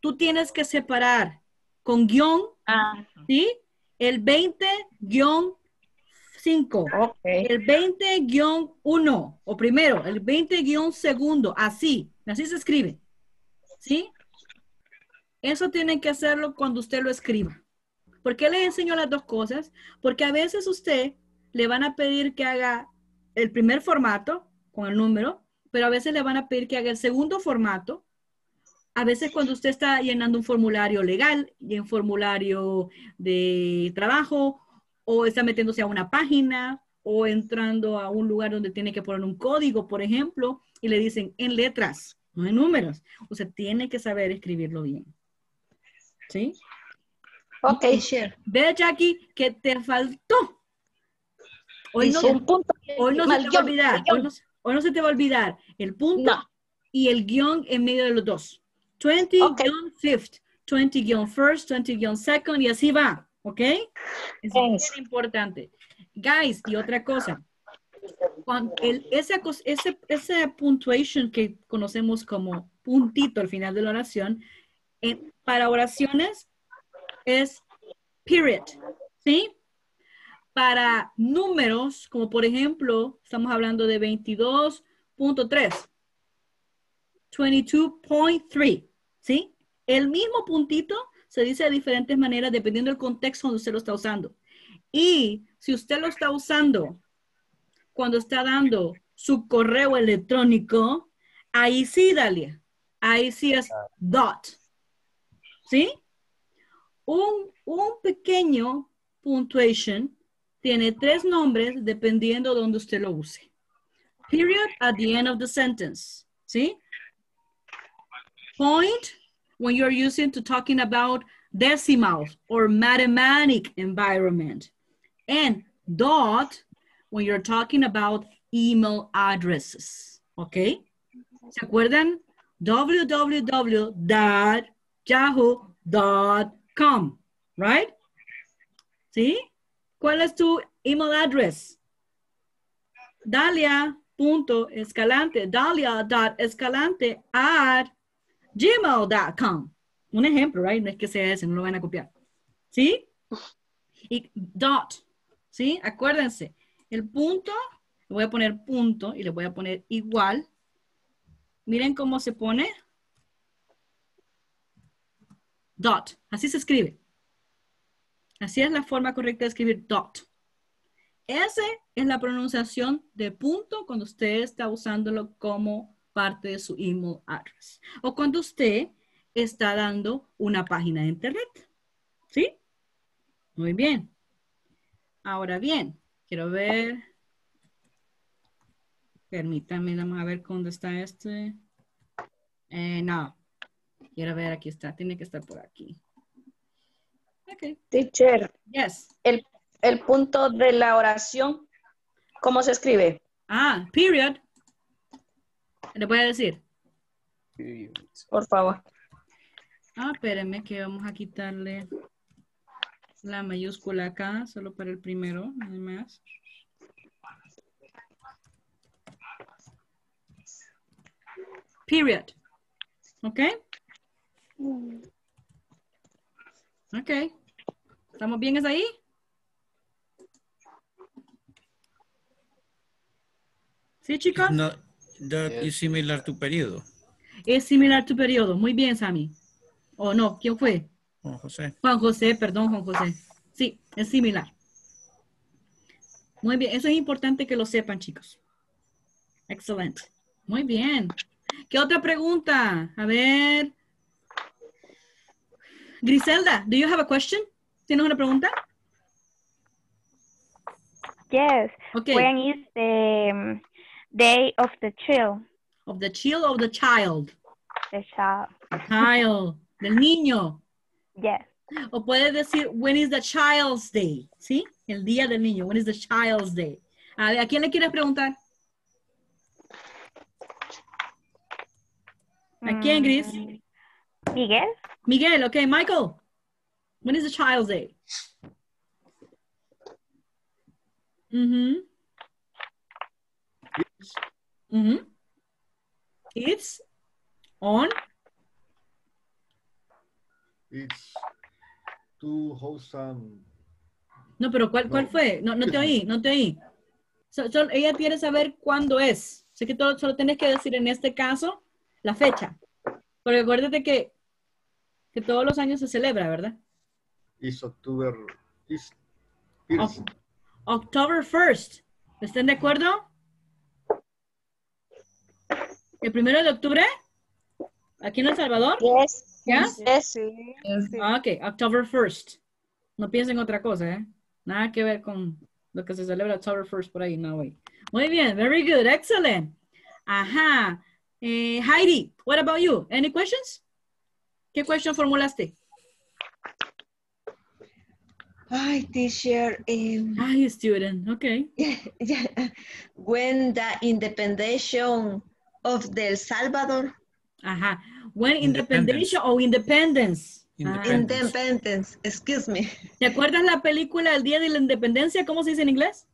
Tú tienes que separar con guión, ah, ¿sí? El veinte guión cinco. Okay. El veinte guión uno. O primero, el veinte guión segundo. Así. Así se escribe. ¿Sí? Eso tienen que hacerlo cuando usted lo escriba. ¿Por qué le enseño las dos cosas? Porque a veces usted le van a pedir que haga el primer formato con el número, pero a veces le van a pedir que haga el segundo formato. A veces cuando usted está llenando un formulario legal y un formulario de trabajo, o está metiéndose a una página, o entrando a un lugar donde tiene que poner un código, por ejemplo, y le dicen en letras, no en números. Usted tiene que saber escribirlo bien. ¿Sí? Ok, share. Ve, Jackie, que te faltó. Hoy no, hoy no se te va a olvidar. Hoy no se... O no se te va a olvidar el punto, no, y el guión en medio de los dos. veinte guión okay. fifth, veinte guión first, veinte guión second, y así va. ¿Ok? Es muy importante. Guys, y otra cosa. Cuando el, ese, ese, ese punctuation que conocemos como puntito al final de la oración, eh, para oraciones es period, ¿sí? Para números, como por ejemplo, estamos hablando de veintidós punto tres, veintidós punto tres, ¿sí? El mismo puntito se dice de diferentes maneras dependiendo del contexto donde usted lo está usando. Y si usted lo está usando cuando está dando su correo electrónico, ahí sí, Dalia, ahí sí es dot, ¿sí? Un, un pequeño punctuation tiene tres nombres dependiendo de donde usted lo use. Period at the end of the sentence, ¿sí? Point when you're using to talking about decimal or mathematic environment. And dot when you're talking about email addresses, ¿ok? ¿Se acuerdan? w w w dot yahoo dot com, right? ¿Sí? ¿Cuál es tu email address? Dalia punto escalante, dalia punto escalante arroba gmail punto com. Un ejemplo, right? No es que sea ese, no lo van a copiar. ¿Sí? Y dot, ¿sí? Acuérdense, el punto, le voy a poner punto y le voy a poner igual. Miren cómo se pone. Dot, así se escribe. Así es la forma correcta de escribir dot. Esa es la pronunciación de punto cuando usted está usándolo como parte de su email address. O cuando usted está dando una página de internet. ¿Sí? Muy bien. Ahora bien, quiero ver. Permítanme, vamos a ver dónde está este. Eh, no. Quiero ver, aquí está. Tiene que estar por aquí. Ok. Teacher. Yes. El El punto de la oración, ¿cómo se escribe? Ah, period. ¿Le voy a decir? Period. Por favor. Ah, espérenme que vamos a quitarle la mayúscula acá, solo para el primero, nada más. Period. ¿Ok? Ok. ¿Estamos bien hasta ahí? ¿Sí, chicos? No, that yes. is similar to periodo. Es similar to periodo. Muy bien, Sammy. ¿O oh, no? ¿Quién fue? Juan José. Juan José, perdón, Juan José. Sí, es similar. Muy bien. Eso es importante que lo sepan, chicos. Excelente. Muy bien. ¿Qué otra pregunta? A ver. Griselda, do you have a question? ¿Tienes una pregunta? Yes. Okay. When is the... Day of the child. Of the child of the child. The child. Child. Del niño. Yes. O puedes decir, when is the child's day? ¿Sí? El día del niño. When is the child's day? A ver, ¿a quién le quieres preguntar? ¿A quién, Gris? Miguel. Miguel, okay. Michael, when is the child's day? Mm-hmm. Mm-hmm. It's on. It's too wholesome. No, pero ¿cuál, cuál fue? No, no te oí, no te oí. So, so, ella quiere saber cuándo es. Sé que todo, solo tienes que decir en este caso la fecha. Pero acuérdate que, que todos los años se celebra, ¿verdad? It's October. It's o- October first. ¿Están de acuerdo? ¿El primero de octubre? ¿Aquí en El Salvador? Yes. ¿Ya? Yes, sí. Ok, October first. No piensen en otra cosa, ¿eh? Nada que ver con lo que se celebra October first por ahí, no, güey. Muy bien, very good, excellent. Ajá. Eh, Heidi, what about you? Any questions? ¿Qué question formulaste? Hi, teacher. Um, Hi, student, ok. Yeah, yeah. When the independence of El Salvador. Ajá. When independence o independence. Independence. Independence. Excuse me. ¿Te acuerdas la película El Día de la Independencia? ¿Cómo se dice en inglés?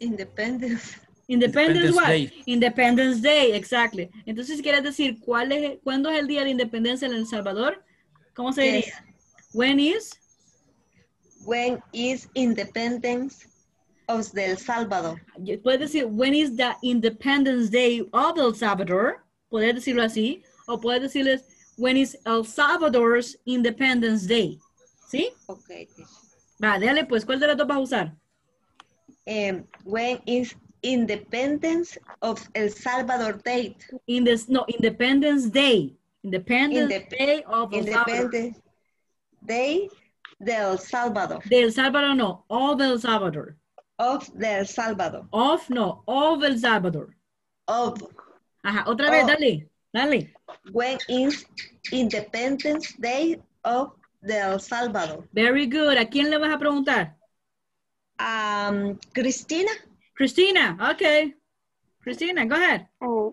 Independence. Independence, Independence Day. Independence Day, exacto. Entonces, ¿quieres decir cuál es, cuándo es el día de la independencia en El Salvador? ¿Cómo se diría? Yes. When is? When is Independence of El Salvador. Puedes decir, when is the Independence Day of El Salvador? Puedes decirlo así. O puedes decirles, when is El Salvador's Independence Day? ¿Sí? Ok. Va, déjale pues, ¿cuál de las dos vas a usar? Um, when is Independence of El Salvador date. In this, no, Independence Day. Independence Indep Day of El Independence Salvador. Day de El Salvador. De El Salvador no, of El Salvador. Of El Salvador. Of no, of El Salvador. Of. Ajá, otra of. Vez, dale, dale. When is Independence Day of El Salvador. Very good. ¿A quién le vas a preguntar? Um, Cristina. Cristina, okay. Cristina, go ahead. Uh,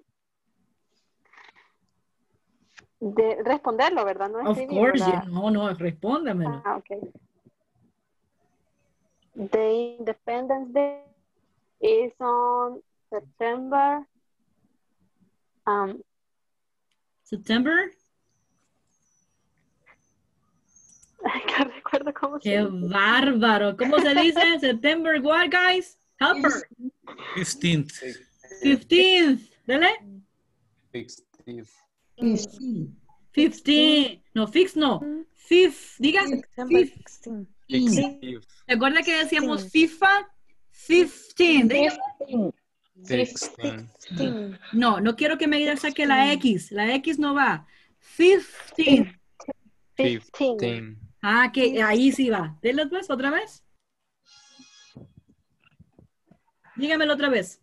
de responderlo, ¿verdad? No of course, la... yeah. no, no, respóndamelo. Ah, okay. The Independence Day is on September. Um, September? No recuerdo cómo se dice. Qué bárbaro. ¿Cómo se dice? September, what, guys? Helper. Fifteenth. Fifteenth. Dale. Fifteenth. Fifteenth. No, fix no. Fif. Diga. Fifteenth. ¿Recuerda que decíamos FIFA? Fifteen. Fifteen. No, no quiero que me saque la X. La X no va. Fifteen. Fifteen. Ah, que ahí sí va. Denle pues otra vez. Dígamelo otra vez.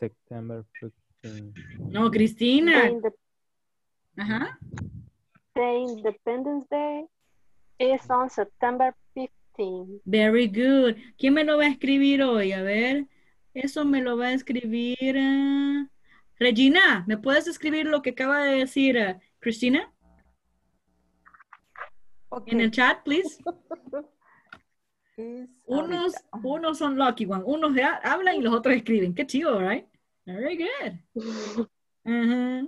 September fifteenth. No, Cristina. Ajá. The Independence Day is on September fifteenth. Very good. ¿Quién me lo va a escribir hoy? A ver, eso me lo va a escribir. Uh... Regina, ¿me puedes escribir lo que acaba de decir uh, Cristina? Okay. En el chat, please. Unos, unos son lucky one. Unos hablan y los otros escriben. Qué chido, right? Very good. Uh-huh.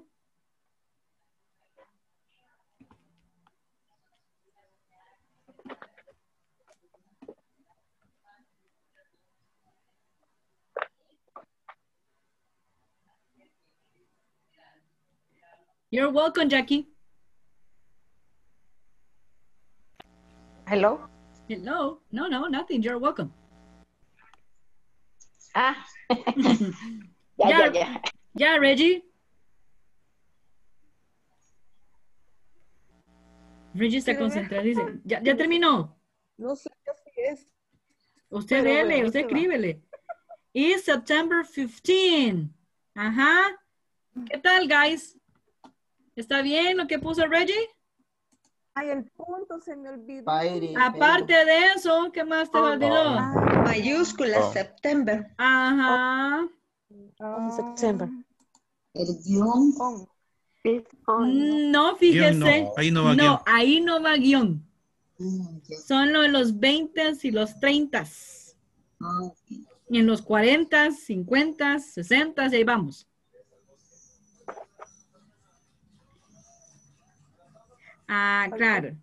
You're welcome, Jackie. Hello. Hello. No, no, nothing. You're welcome. Ah. yeah, yeah, yeah. Yeah, Reggie. Reggie está concentrada. Dice, ya, ya terminó. No sé qué así es. Usted léele, usted escríbele. It's September fifteenth. Ajá. ¿Qué tal, guys? ¿Está bien lo que puso Reggie? Ay, el punto se me olvidó. Pairi, aparte pairi. de eso, ¿qué más te oh, olvidó? Oh. Mayúscula, oh. September. Ajá. Oh, September. El guión. Oh. No, fíjese. No. Ahí no va no, guión. Ahí no va guión. Mm, okay. Son los, los veintes y los treintas. Oh, okay. Y en los cuarentas, cincuentas, sesentas, y ahí vamos. Ah, claro.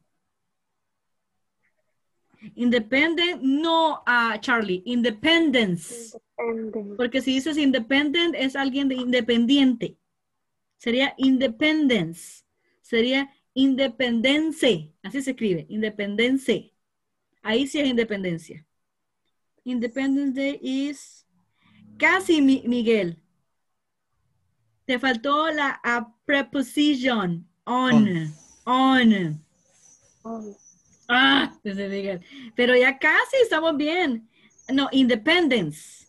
Independent, no, uh, Charlie. Independence. Independent. Porque si dices independent, es alguien de independiente. Sería independence. Sería independence. Así se escribe, independence. Ahí sí es independencia. Independence Day is... Casi, mi Miguel. Te faltó la uh, preposición on. on. On. on. Ah, pero ya casi estamos bien. No, independence.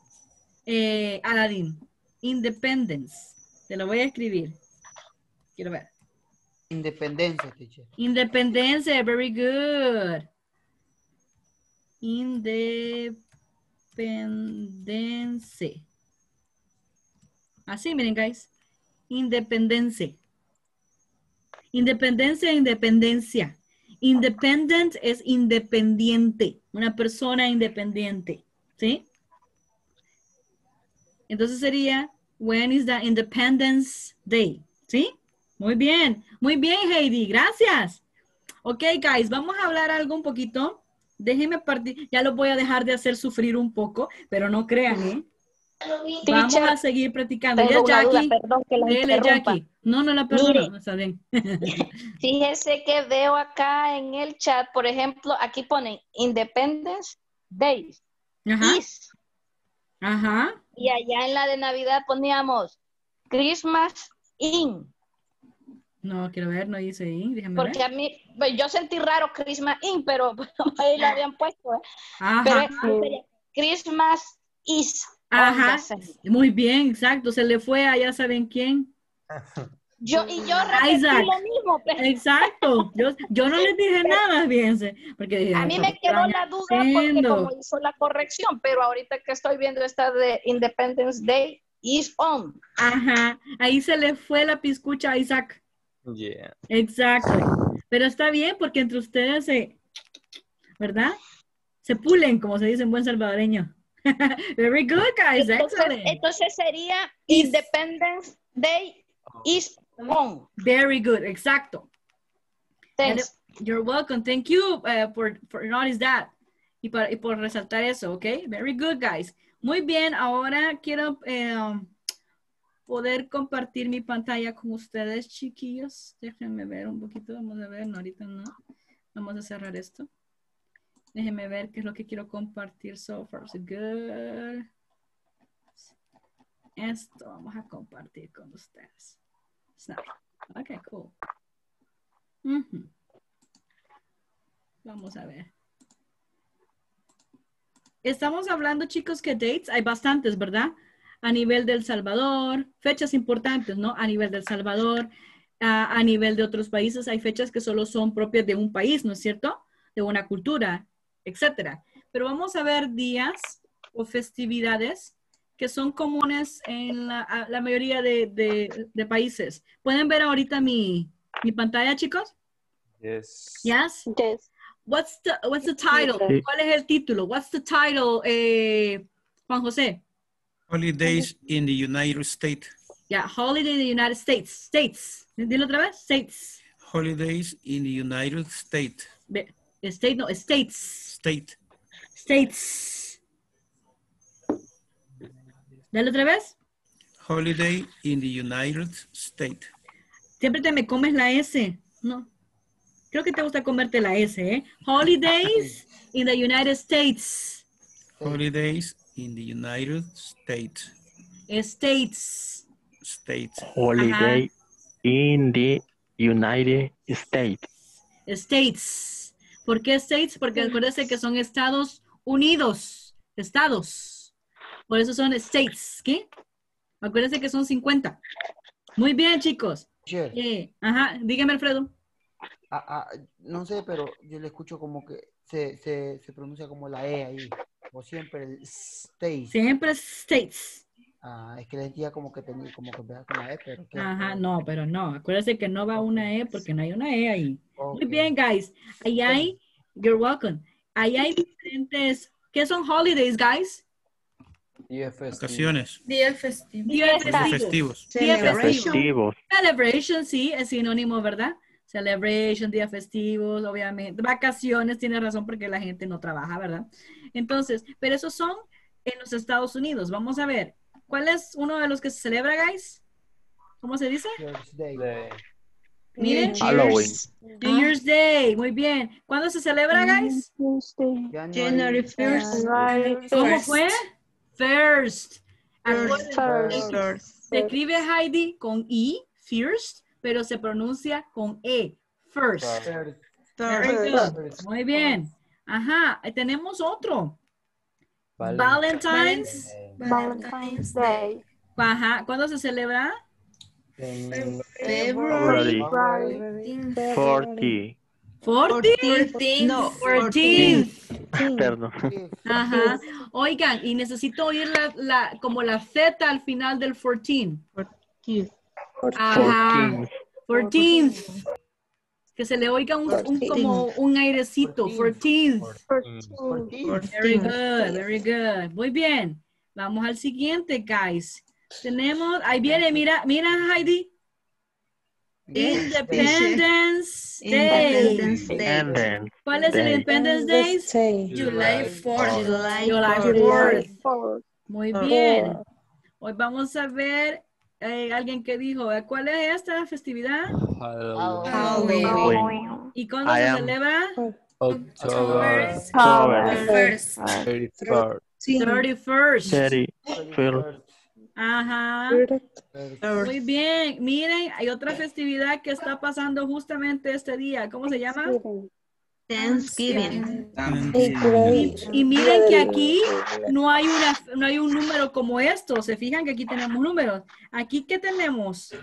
Eh, Aladdin. Independence. Te lo voy a escribir. Quiero ver. Independencia, teacher. Independencia, very good. Independencia. Así, miren, guys. Independencia. Independencia, independencia. Independent es independiente. Una persona independiente. ¿Sí? Entonces sería, when is the Independence Day? ¿Sí? Muy bien. Muy bien, Heidi. Gracias. Ok, guys. Vamos a hablar algo un poquito. Déjenme partir. Ya los voy a dejar de hacer sufrir un poco, pero no crean, ¿eh? Vamos a seguir practicando. Ya, Jackie. Duda, perdón, que dele, Jackie. No, no la perdono. No saben. Fíjense que veo acá en el chat, por ejemplo, aquí ponen Independence Day. Ajá. Is. Ajá. Y allá en la de Navidad poníamos Christmas in. No, quiero ver, no dice in. Déjame Porque ver. a mí, pues, yo sentí raro Christmas in, pero ahí la habían puesto. ¿eh? Ajá. Pero esto sería Christmas is. Ajá, muy bien, exacto, se le fue a ya saben quién. Yo y yo repetí Isaac. lo mismo. Pero... Exacto, yo, yo no les dije nada, fíjense. Porque dije, a mí me quedó la duda haciendo. porque como hizo la corrección, pero ahorita que estoy viendo esta de Independence Day, is on. Ajá, ahí se le fue la piscucha a Isaac. Yeah. Exacto, pero está bien porque entre ustedes se, ¿verdad? Se pulen, como se dice en buen salvadoreño. Very good, guys. Entonces, Excellent. Entonces sería is. Independence Day is on. Very good. Exacto. Thanks. You're welcome. Thank you uh, for, for notice that. Y, para, y por resaltar eso, ¿ok? Very good, guys. Muy bien. Ahora quiero eh, poder compartir mi pantalla con ustedes, chiquillos. Déjenme ver un poquito. Vamos a ver. No, ahorita no. Vamos a cerrar esto. Déjenme ver qué es lo que quiero compartir. So far, so good. Esto vamos a compartir con ustedes. Snap. Ok, cool. Uh-huh. Vamos a ver. Estamos hablando, chicos, que dates hay bastantes, ¿verdad? A nivel del Salvador, fechas importantes, ¿no? A nivel del Salvador, a, a nivel de otros países, hay fechas que solo son propias de un país, ¿no es cierto? De una cultura, etcétera. Pero vamos a ver días o festividades que son comunes en la, la mayoría de, de, de países. ¿Pueden ver ahorita mi, mi pantalla, chicos? Yes. Yes? Yes. What's the, what's the title? Sí. ¿Cuál es el título? What's the title, eh, Juan José? Holidays in the United States. Yeah, holiday in the United States. States. Dilo otra vez. States. Holidays in the United States. Be State, no, states. State. States. Dale otra vez. Holiday in the United States. Siempre te me comes la S, ¿no? Creo que te gusta comerte la S, ¿eh? Holidays in the United States. Holidays in the United States. States. States. Holiday Ajá. in the United States. States. ¿Por qué States? Porque acuérdense que son Estados Unidos. Estados. Por eso son States. ¿Qué? Acuérdense que son cincuenta. Muy bien, chicos. Yeah. Yeah. Ajá. Dígame, Alfredo. Ah, ah, no sé, pero yo le escucho como que se, se, se pronuncia como la E ahí. O siempre el States. Siempre States. Ah, es que les decía como que tenía como que empezar con la E, pero... ¿qué? Ajá, no, pero no. Acuérdense que no va una E porque no hay una E ahí. Okay. Muy bien, guys. Ahí hay... You're welcome. Ahí hay diferentes... ¿Qué son holidays, guys? Días festivos. Días festivos. Días festivos. Festivos. Celebration, sí, es sinónimo, ¿verdad? Celebration, días festivos, obviamente. Vacaciones, tiene razón porque la gente no trabaja, ¿verdad? Entonces, pero esos son en los Estados Unidos. Vamos a ver. ¿Cuál es uno de los que se celebra, guys? ¿Cómo se dice? Miren. Halloween. New Year's Day. Muy bien. ¿Cuándo se celebra, guys? January first. ¿Cómo fue? First. Se escribe Heidi con I, first, pero se pronuncia con E, first. First. Muy bien. Ajá. Tenemos otro. Valentine's. Valentine's Day. Ajá. ¿Cuándo se celebra? February. forty. forty. forty. No, fourteen. Perdón. Ajá. Oigan, y necesito oír la, la, como la Z al final del fourteen. Ajá. fourteen. Que se le oiga un, un como un airecito. catorce. Very good, very good. Muy bien. Vamos al siguiente, guys. Tenemos, ahí viene, mira, mira, Heidi. Independence Day. Independence Day. ¿Cuál es el Independence Day? July fourth. July fourth. Muy bien. Hoy vamos a ver, eh, alguien que dijo, eh, ¿cuál es esta festividad? Halloween. Halloween. ¿Y cuándo se celebra? October first. thirty-first. thirty-first. Ajá. Muy bien. Miren, hay otra festividad que está pasando justamente este día. ¿Cómo se llama? Thanksgiving. Y, y miren que aquí no hay, una, no hay un número como esto. Se fijan que aquí tenemos números. Aquí, ¿qué tenemos?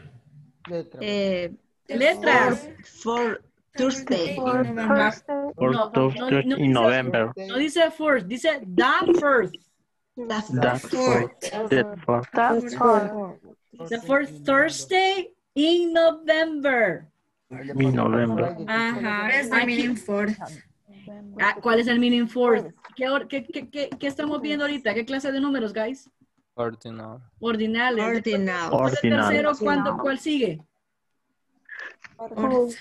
Letra. Eh, letras. For, for Thursday. For, for no, Thursday no, no, in November. No dice first, dice the first. The fourth. The fourth Thursday in November. In November. Ajá. ¿Cuál es el meaning fourth? ¿Qué, qué, qué, qué, ¿Qué estamos viendo ahorita? ¿Qué clase de números, guys? Ordinal. Ordinal. Ordinal. Después de tercero, ¿cuándo, ¿cuál sigue? Ordinal.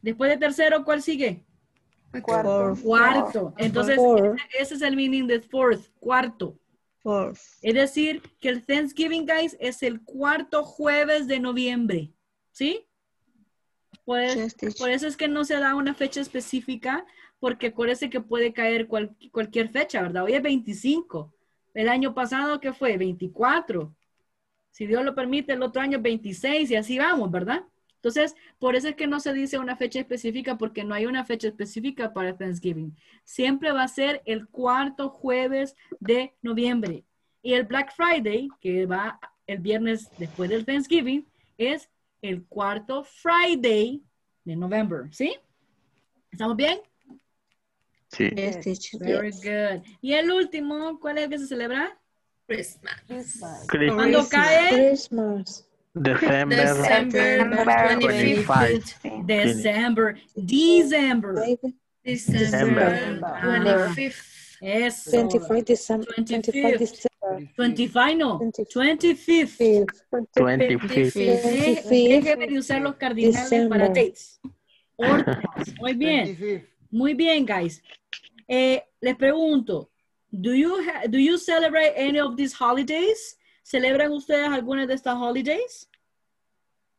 Después de tercero, ¿cuál sigue? Cuarto. Cuarto. Entonces, fourth. Ese es el meaning de fourth. Cuarto. Fourth. Es decir, que el Thanksgiving, guys, es el cuarto jueves de noviembre. ¿Sí? Por, es, por eso es que no se da una fecha específica, porque acuérdense que puede caer cual, cualquier fecha, ¿verdad? Hoy es veinticinco. El año pasado, ¿qué fue? veinticuatro. Si Dios lo permite, el otro año veintiséis y así vamos, ¿verdad? Entonces, por eso es que no se dice una fecha específica, porque no hay una fecha específica para Thanksgiving. Siempre va a ser el cuarto jueves de noviembre. Y el Black Friday, que va el viernes después del Thanksgiving, es el cuarto Friday de noviembre. ¿Sí? ¿Estamos bien? Sí. Very good. Y el último, ¿cuál es el que se celebra? Christmas. Christmas. ¿Cuándo cae? Christmas. December. December twenty-fifth. December. December. December. twenty-fifth. Eso. twenty-fifth. twenty-fifth. twenty-fifth. twenty-fifth. twenty-fifth. Déjenme de usar los cardinales para dates. Órdenes. Muy bien. Muy bien, guys. Eh, les pregunto, do you do you celebrate any of these holidays? ¿Celebran ustedes algunas de estas holidays?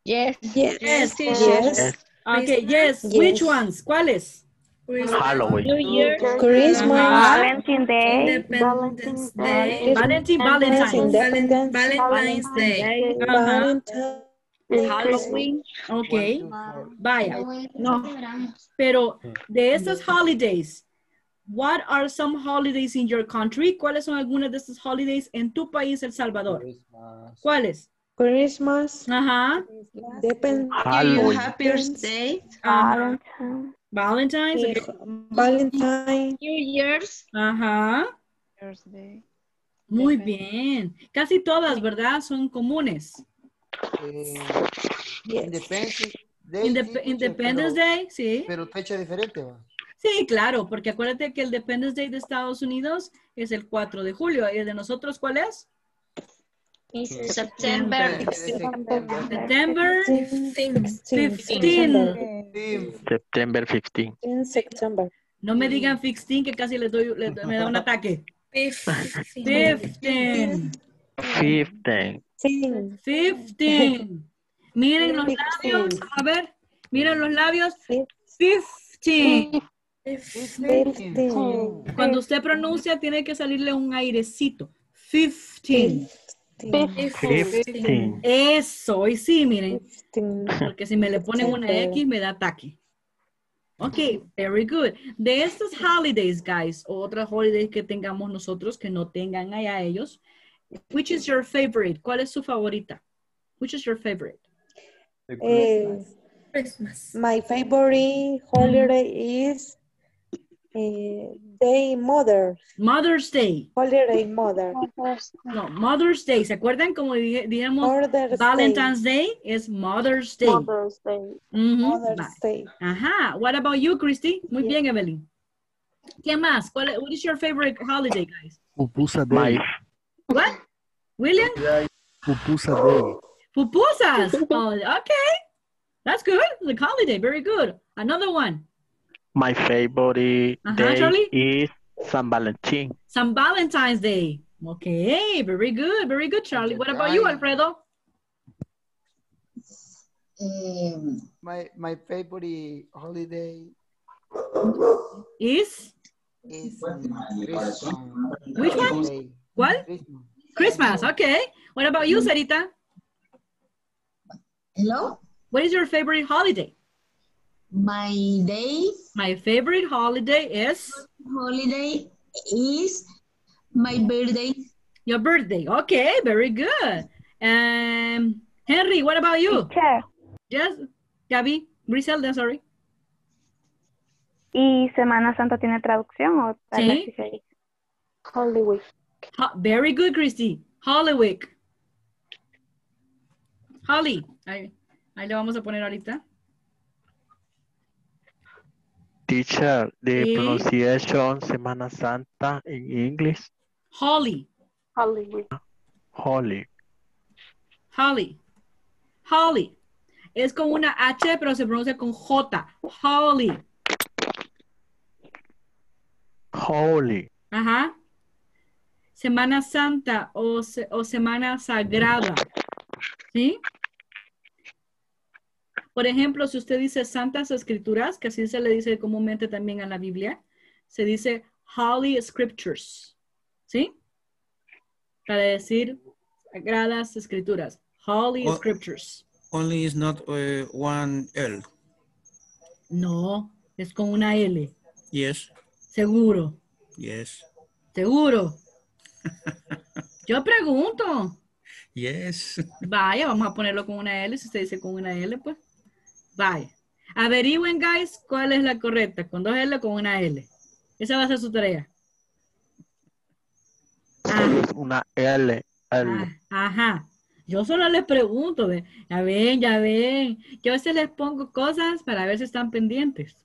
Yes. Yes. Yes. Yes. Okay, yes. Yes. Which ones? ¿Cuáles? Halloween. New Year. Christmas. Valentine's Day. Valentine's Day. Valentine, Valentine's Day. Valentine's Day. Uh-huh. Halloween. Okay. Vaya. No. Pero de estas holidays, what are some holidays in your country? ¿Cuáles son algunas de estas holidays en tu país, El Salvador? Christmas. ¿Cuáles? Christmas. Ajá. Depende. Halloween. Happy Birthday. Ajá. Valentine's. Day. Valentine's. New Year's. Ajá. Thursday. Muy bien. Casi todas, ¿verdad? Son comunes. Eh, yes. Independence Day. Indep Independence pero, Day, sí. Pero fecha diferente, ¿va? Sí, claro, porque acuérdate que el Independence Day de Estados Unidos es el cuatro de julio. ¿Y el de nosotros cuál es? September. September. September fifteenth. No me digan fifteen que casi les doy, les doy, me da un ataque. fifteen. fifteen. fifteen. fifteen. Miren los labios, a ver, miren los labios. fifteen. fifteen. Cuando usted pronuncia tiene que salirle un airecito. Fifteen. fifteen. fifteen. Eso, y sí, miren. Porque si me le ponen una X me da ataque. Ok, very good. De estos holidays, guys, o otras holidays que tengamos nosotros que no tengan allá ellos, which is your favorite? ¿Cuál es su favorita? Which is your favorite? Eh, Christmas. My favorite holiday is Eh, Day Mother. Mother's Day. Holiday Mother. Mother's Day. No, Mother's Day. ¿Se acuerdan como digamos Mother's Valentine's Day? Day es Mother's Day. Mother's Day. Mm-hmm. Mother's Day. Ajá. What about you, Christy? Muy yeah. bien, Evelyn. ¿Qué más? ¿Cuál, what is your favorite holiday, guys? Pupusa Day. What? William? Pupusa Day. Pupusas. Oh, okay. That's good. The holiday. Very good. Another one. My favorite uh-huh, day Charlie? is San Valentín. San Valentine's Day. Okay, very good, very good, Charlie. What about you, Alfredo? Um, my my favorite holiday is is Christmas. Which one? Holiday. What? Christmas. Christmas. Okay. What about you, Sarita? Hello. What is your favorite holiday? My day. My favorite holiday is? Holiday is my birthday. Your birthday. Okay, very good. Um, Henry, what about you? Teacher. Yes, Gaby, Griselda, sorry. ¿Y Semana Santa tiene traducción? O sí. Holy Week. Ha very good, Christy. Holy Week. Holly. Ahí, ahí le vamos a poner ahorita. Teacher, the sí. pronunciation Semana Santa in English. Holy. Holy. Holy. Holy. Holy. Es con una H, pero se pronuncia con J. Holy. Holy. Ajá. Semana Santa o, se, o Semana Sagrada. ¿Sí? Por ejemplo, si usted dice Santas Escrituras, que así se le dice comúnmente también a la Biblia, se dice Holy Scriptures, ¿sí? Para decir Sagradas Escrituras, Holy o, Scriptures. Only is not uh, one L. No, es con una L. Yes. Seguro. Yes. Seguro. Yo pregunto. Yes. Vaya, vamos a ponerlo con una L, si usted dice con una L, pues. Vaya. Averigüen, guys, cuál es la correcta. Con dos L o con una L. Esa va a ser su tarea. Ajá. Una L. L. Ajá. Yo solo les pregunto. ¿Ve? Ya ven, ya ven. Yo a veces les pongo cosas para ver si están pendientes.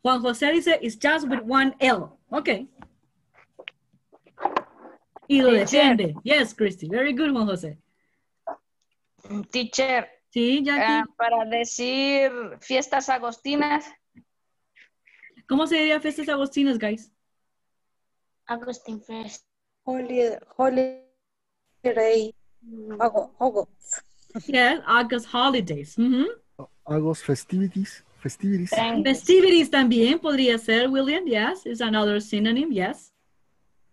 Juan José dice, it's just with one L. Ok. Y lo defiende. Yes, Christy. Very good, Juan José. Teacher, sí, uh, para decir fiestas agostinas. ¿Cómo se diría fiestas agostinas, guys? Agustin Fest. Holy, holy, day. August. Yes, August holidays. Mm-hmm. August festivities. Festivities. Festivities también podría ser, William. Yes, it's another synonym. Yes.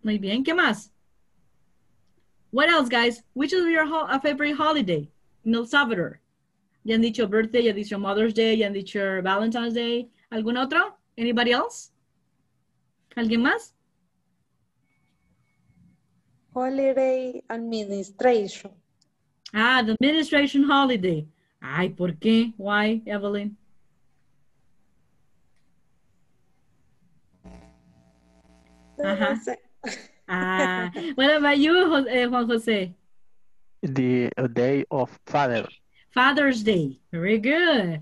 Muy bien. ¿Qué más? What else, guys? Which is your ho favorite holiday? En El Salvador. Ya han dicho birthday, ya han dicho Mother's Day, ya han dicho Valentine's Day. ¿Algún otro? Anybody else? ¿Alguien más? Holiday administration. Ah, the administration holiday. Ay, ¿por qué? Why, Evelyn? Ajá. Ah, what about you, Juan José? The day of father. Father's Day. Very good.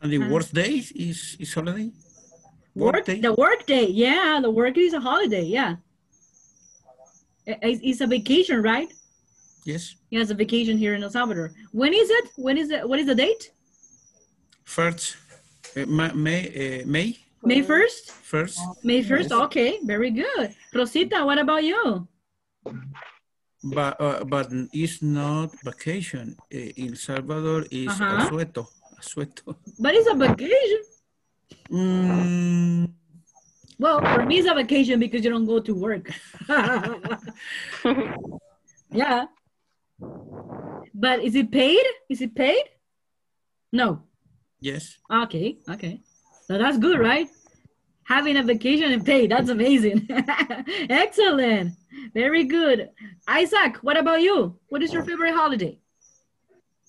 And the uh, work day is, is holiday? Work, work day? The work day. Yeah, the work day is a holiday. Yeah. It's, it's a vacation, right? Yes. Yeah, it's a vacation here in El Salvador. When is it? When is it? What is the date? First, uh, May. Uh, May? May first? First. May first, yes. Okay, very good. Rosita, what about you? But, uh, but it's not vacation. El Salvador is uh-huh. asueto. Asueto. But it's a vacation. Mm. Well, for me it's a vacation because you don't go to work. Yeah. But is it paid? Is it paid? No. Yes. Okay, okay. So that's good, right? Having a vacation and pay, that's amazing. Excellent. Very good. Isaac, what about you? What is your favorite holiday?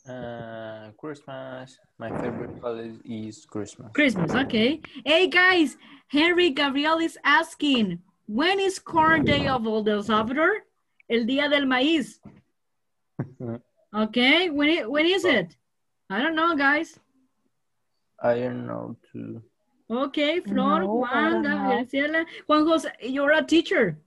Uh, Christmas. My favorite holiday is Christmas. Christmas, okay. Hey guys, Henry Gabriel is asking, when is Corn Day of El Salvador? El Día del Maíz. Okay, when it, when is it? I don't know, guys. I don't know too. Okay, Flor, no, Juan, Gabriela, Juan José, you're a teacher.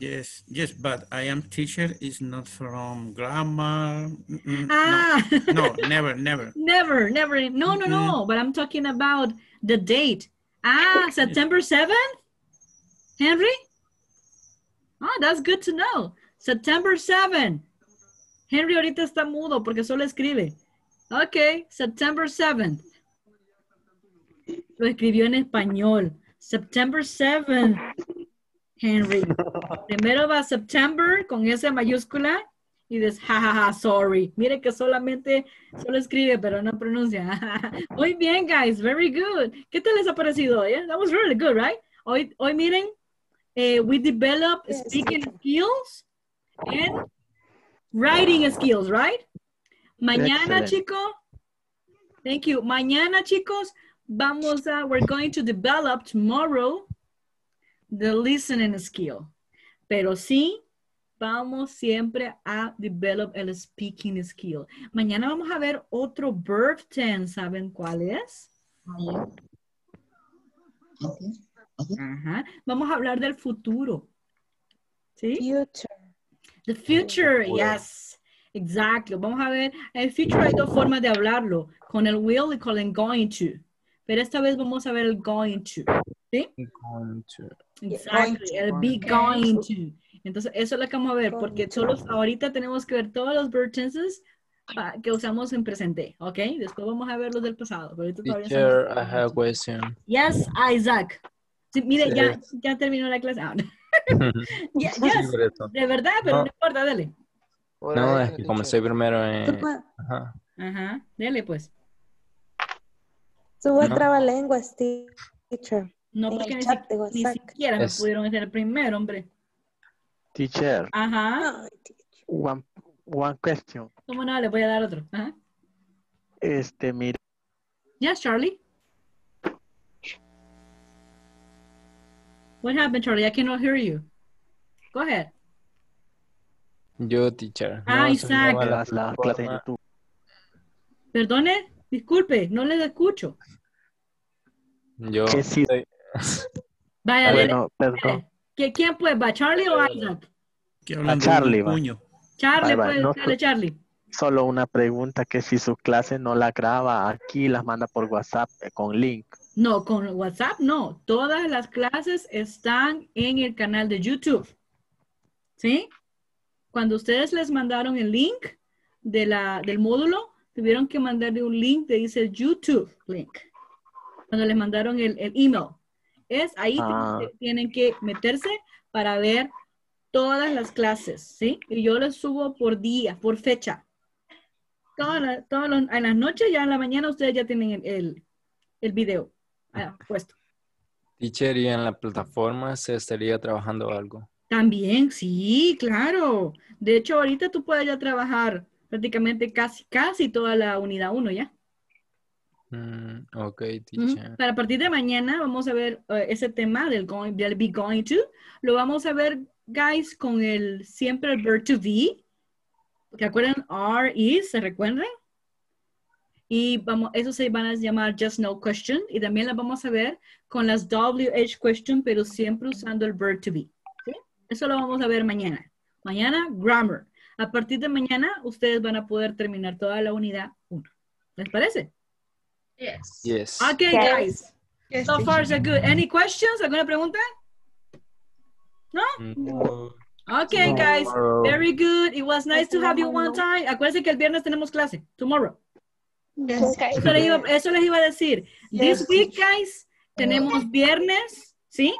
Yes, yes, but I am teacher is not from grammar. Mm-mm, ah. No, no, never, never. Never, never. No, no, no. But I'm talking about the date. Ah, September seventh? Henry? Oh, that's good to know. September seventh. Henry ahorita está mudo porque solo escribe. Okay, September seventh. Lo escribió en español. September seventh. Henry. Primero va September con S mayúscula y dices, jajaja, ja, ja, sorry. Mire que solamente, solo escribe, pero no pronuncia. Muy bien, guys. Very good. ¿Qué tal les ha parecido hoy? Yeah, that was really good, right? Hoy, hoy miren, eh, we develop speaking skills and writing skills, right? Mañana, excellent. Chico. Thank you. Mañana, chicos, vamos a, we're going to develop tomorrow the listening skill. Pero sí, vamos siempre a develop el speaking skill. Mañana vamos a ver otro verb tense. ¿Saben cuál es? Okay. Okay. Ajá. Vamos a hablar del futuro. ¿Sí? Future. The future, yes. Exacto. Vamos a ver. El future hay dos formas de hablarlo. Con el will y con el going to. Pero esta vez vamos a ver el going to. ¿Sí? Going to. Exacto, el be going to. Entonces, eso es lo que vamos a ver, porque solo ahorita tenemos que ver todos los verb tenses que usamos en presente, ¿ok? Después vamos a ver los del pasado. Pero ahorita todavía Teacher, I have a question. Yes, Isaac. Sí, mire, sí. Ya, ya terminó la clase. Ah, no. Yeah, yes, de verdad, pero no, no importa, dale. No, es que comencé primero en... Ajá. Ajá, dale pues. Subo el trabalenguas, teacher. No, porque ni, chat, si, ni siquiera es, me pudieron hacer primero, hombre. Teacher. Ajá. One, one question. ¿Cómo no? Le voy a dar otro. Ajá. Este, mira. Yes, Charlie. What happened, Charlie? I cannot hear you. Go ahead. Yo, teacher. Ah, no, exacto. La, la clase de YouTube. Perdone, disculpe, no le escucho. Yo. Que sí. Estoy... Vaya, bueno, perdón. ¿Quién pues? ¿Va Charlie o Isaac? A Charlie, va. Charlie, va, va. Pues, no, dale, Charlie. Solo una pregunta, que si su clase no la graba aquí, las manda por WhatsApp eh, con link. No, con WhatsApp no. Todas las clases están en el canal de YouTube. ¿Sí? Cuando ustedes les mandaron el link de la, del módulo, tuvieron que mandarle un link que dice YouTube link. Cuando les mandaron el, el email. Es ahí ah. que tienen que meterse para ver todas las clases, ¿sí? Y yo las subo por día, por fecha. Todas las, todas las, en las noches, ya en la mañana, ustedes ya tienen el, el, el video ah, puesto. Teacher, ¿y en la plataforma se estaría trabajando algo? También, sí, claro. De hecho, ahorita tú puedes ya trabajar prácticamente casi, casi toda la unidad uno ya. Mm, okay, teacher. Para partir de mañana vamos a ver uh, ese tema del, going, del be going to. Lo vamos a ver, guys, con el siempre el verb to be. ¿Se acuerdan? Are, is, ¿se recuerdan? Y vamos, eso se van a llamar just no question. Y también las vamos a ver con las W H question, pero siempre usando el verb to be. ¿Sí? Eso lo vamos a ver mañana. Mañana, grammar. A partir de mañana, ustedes van a poder terminar toda la unidad uno. ¿Les parece? Yes. Yes. Okay, yes. Guys. Yes, so far, so good. Any questions? ¿Alguna pregunta? No? No. Okay, no. Guys. Very good. It was nice to have you one time. Acuérdense que el viernes tenemos clase. Tomorrow. Yes. Okay. Eso, les iba, eso les iba a decir. Yes. This week, guys, tenemos viernes, ¿sí?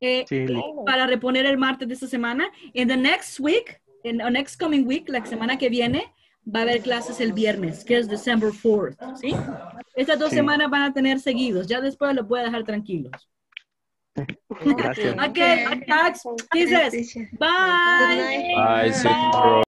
Eh, sí. Para reponer el martes de esta semana. In the next week, in the next coming week, la semana que viene, va a haber clases el viernes, que es December fourth, ¿sí? Estas dos sí. semanas van a tener seguidos. Ya después los voy a dejar tranquilos. Gracias. Okay, okay. Thanks. Bye. Bye. Bye.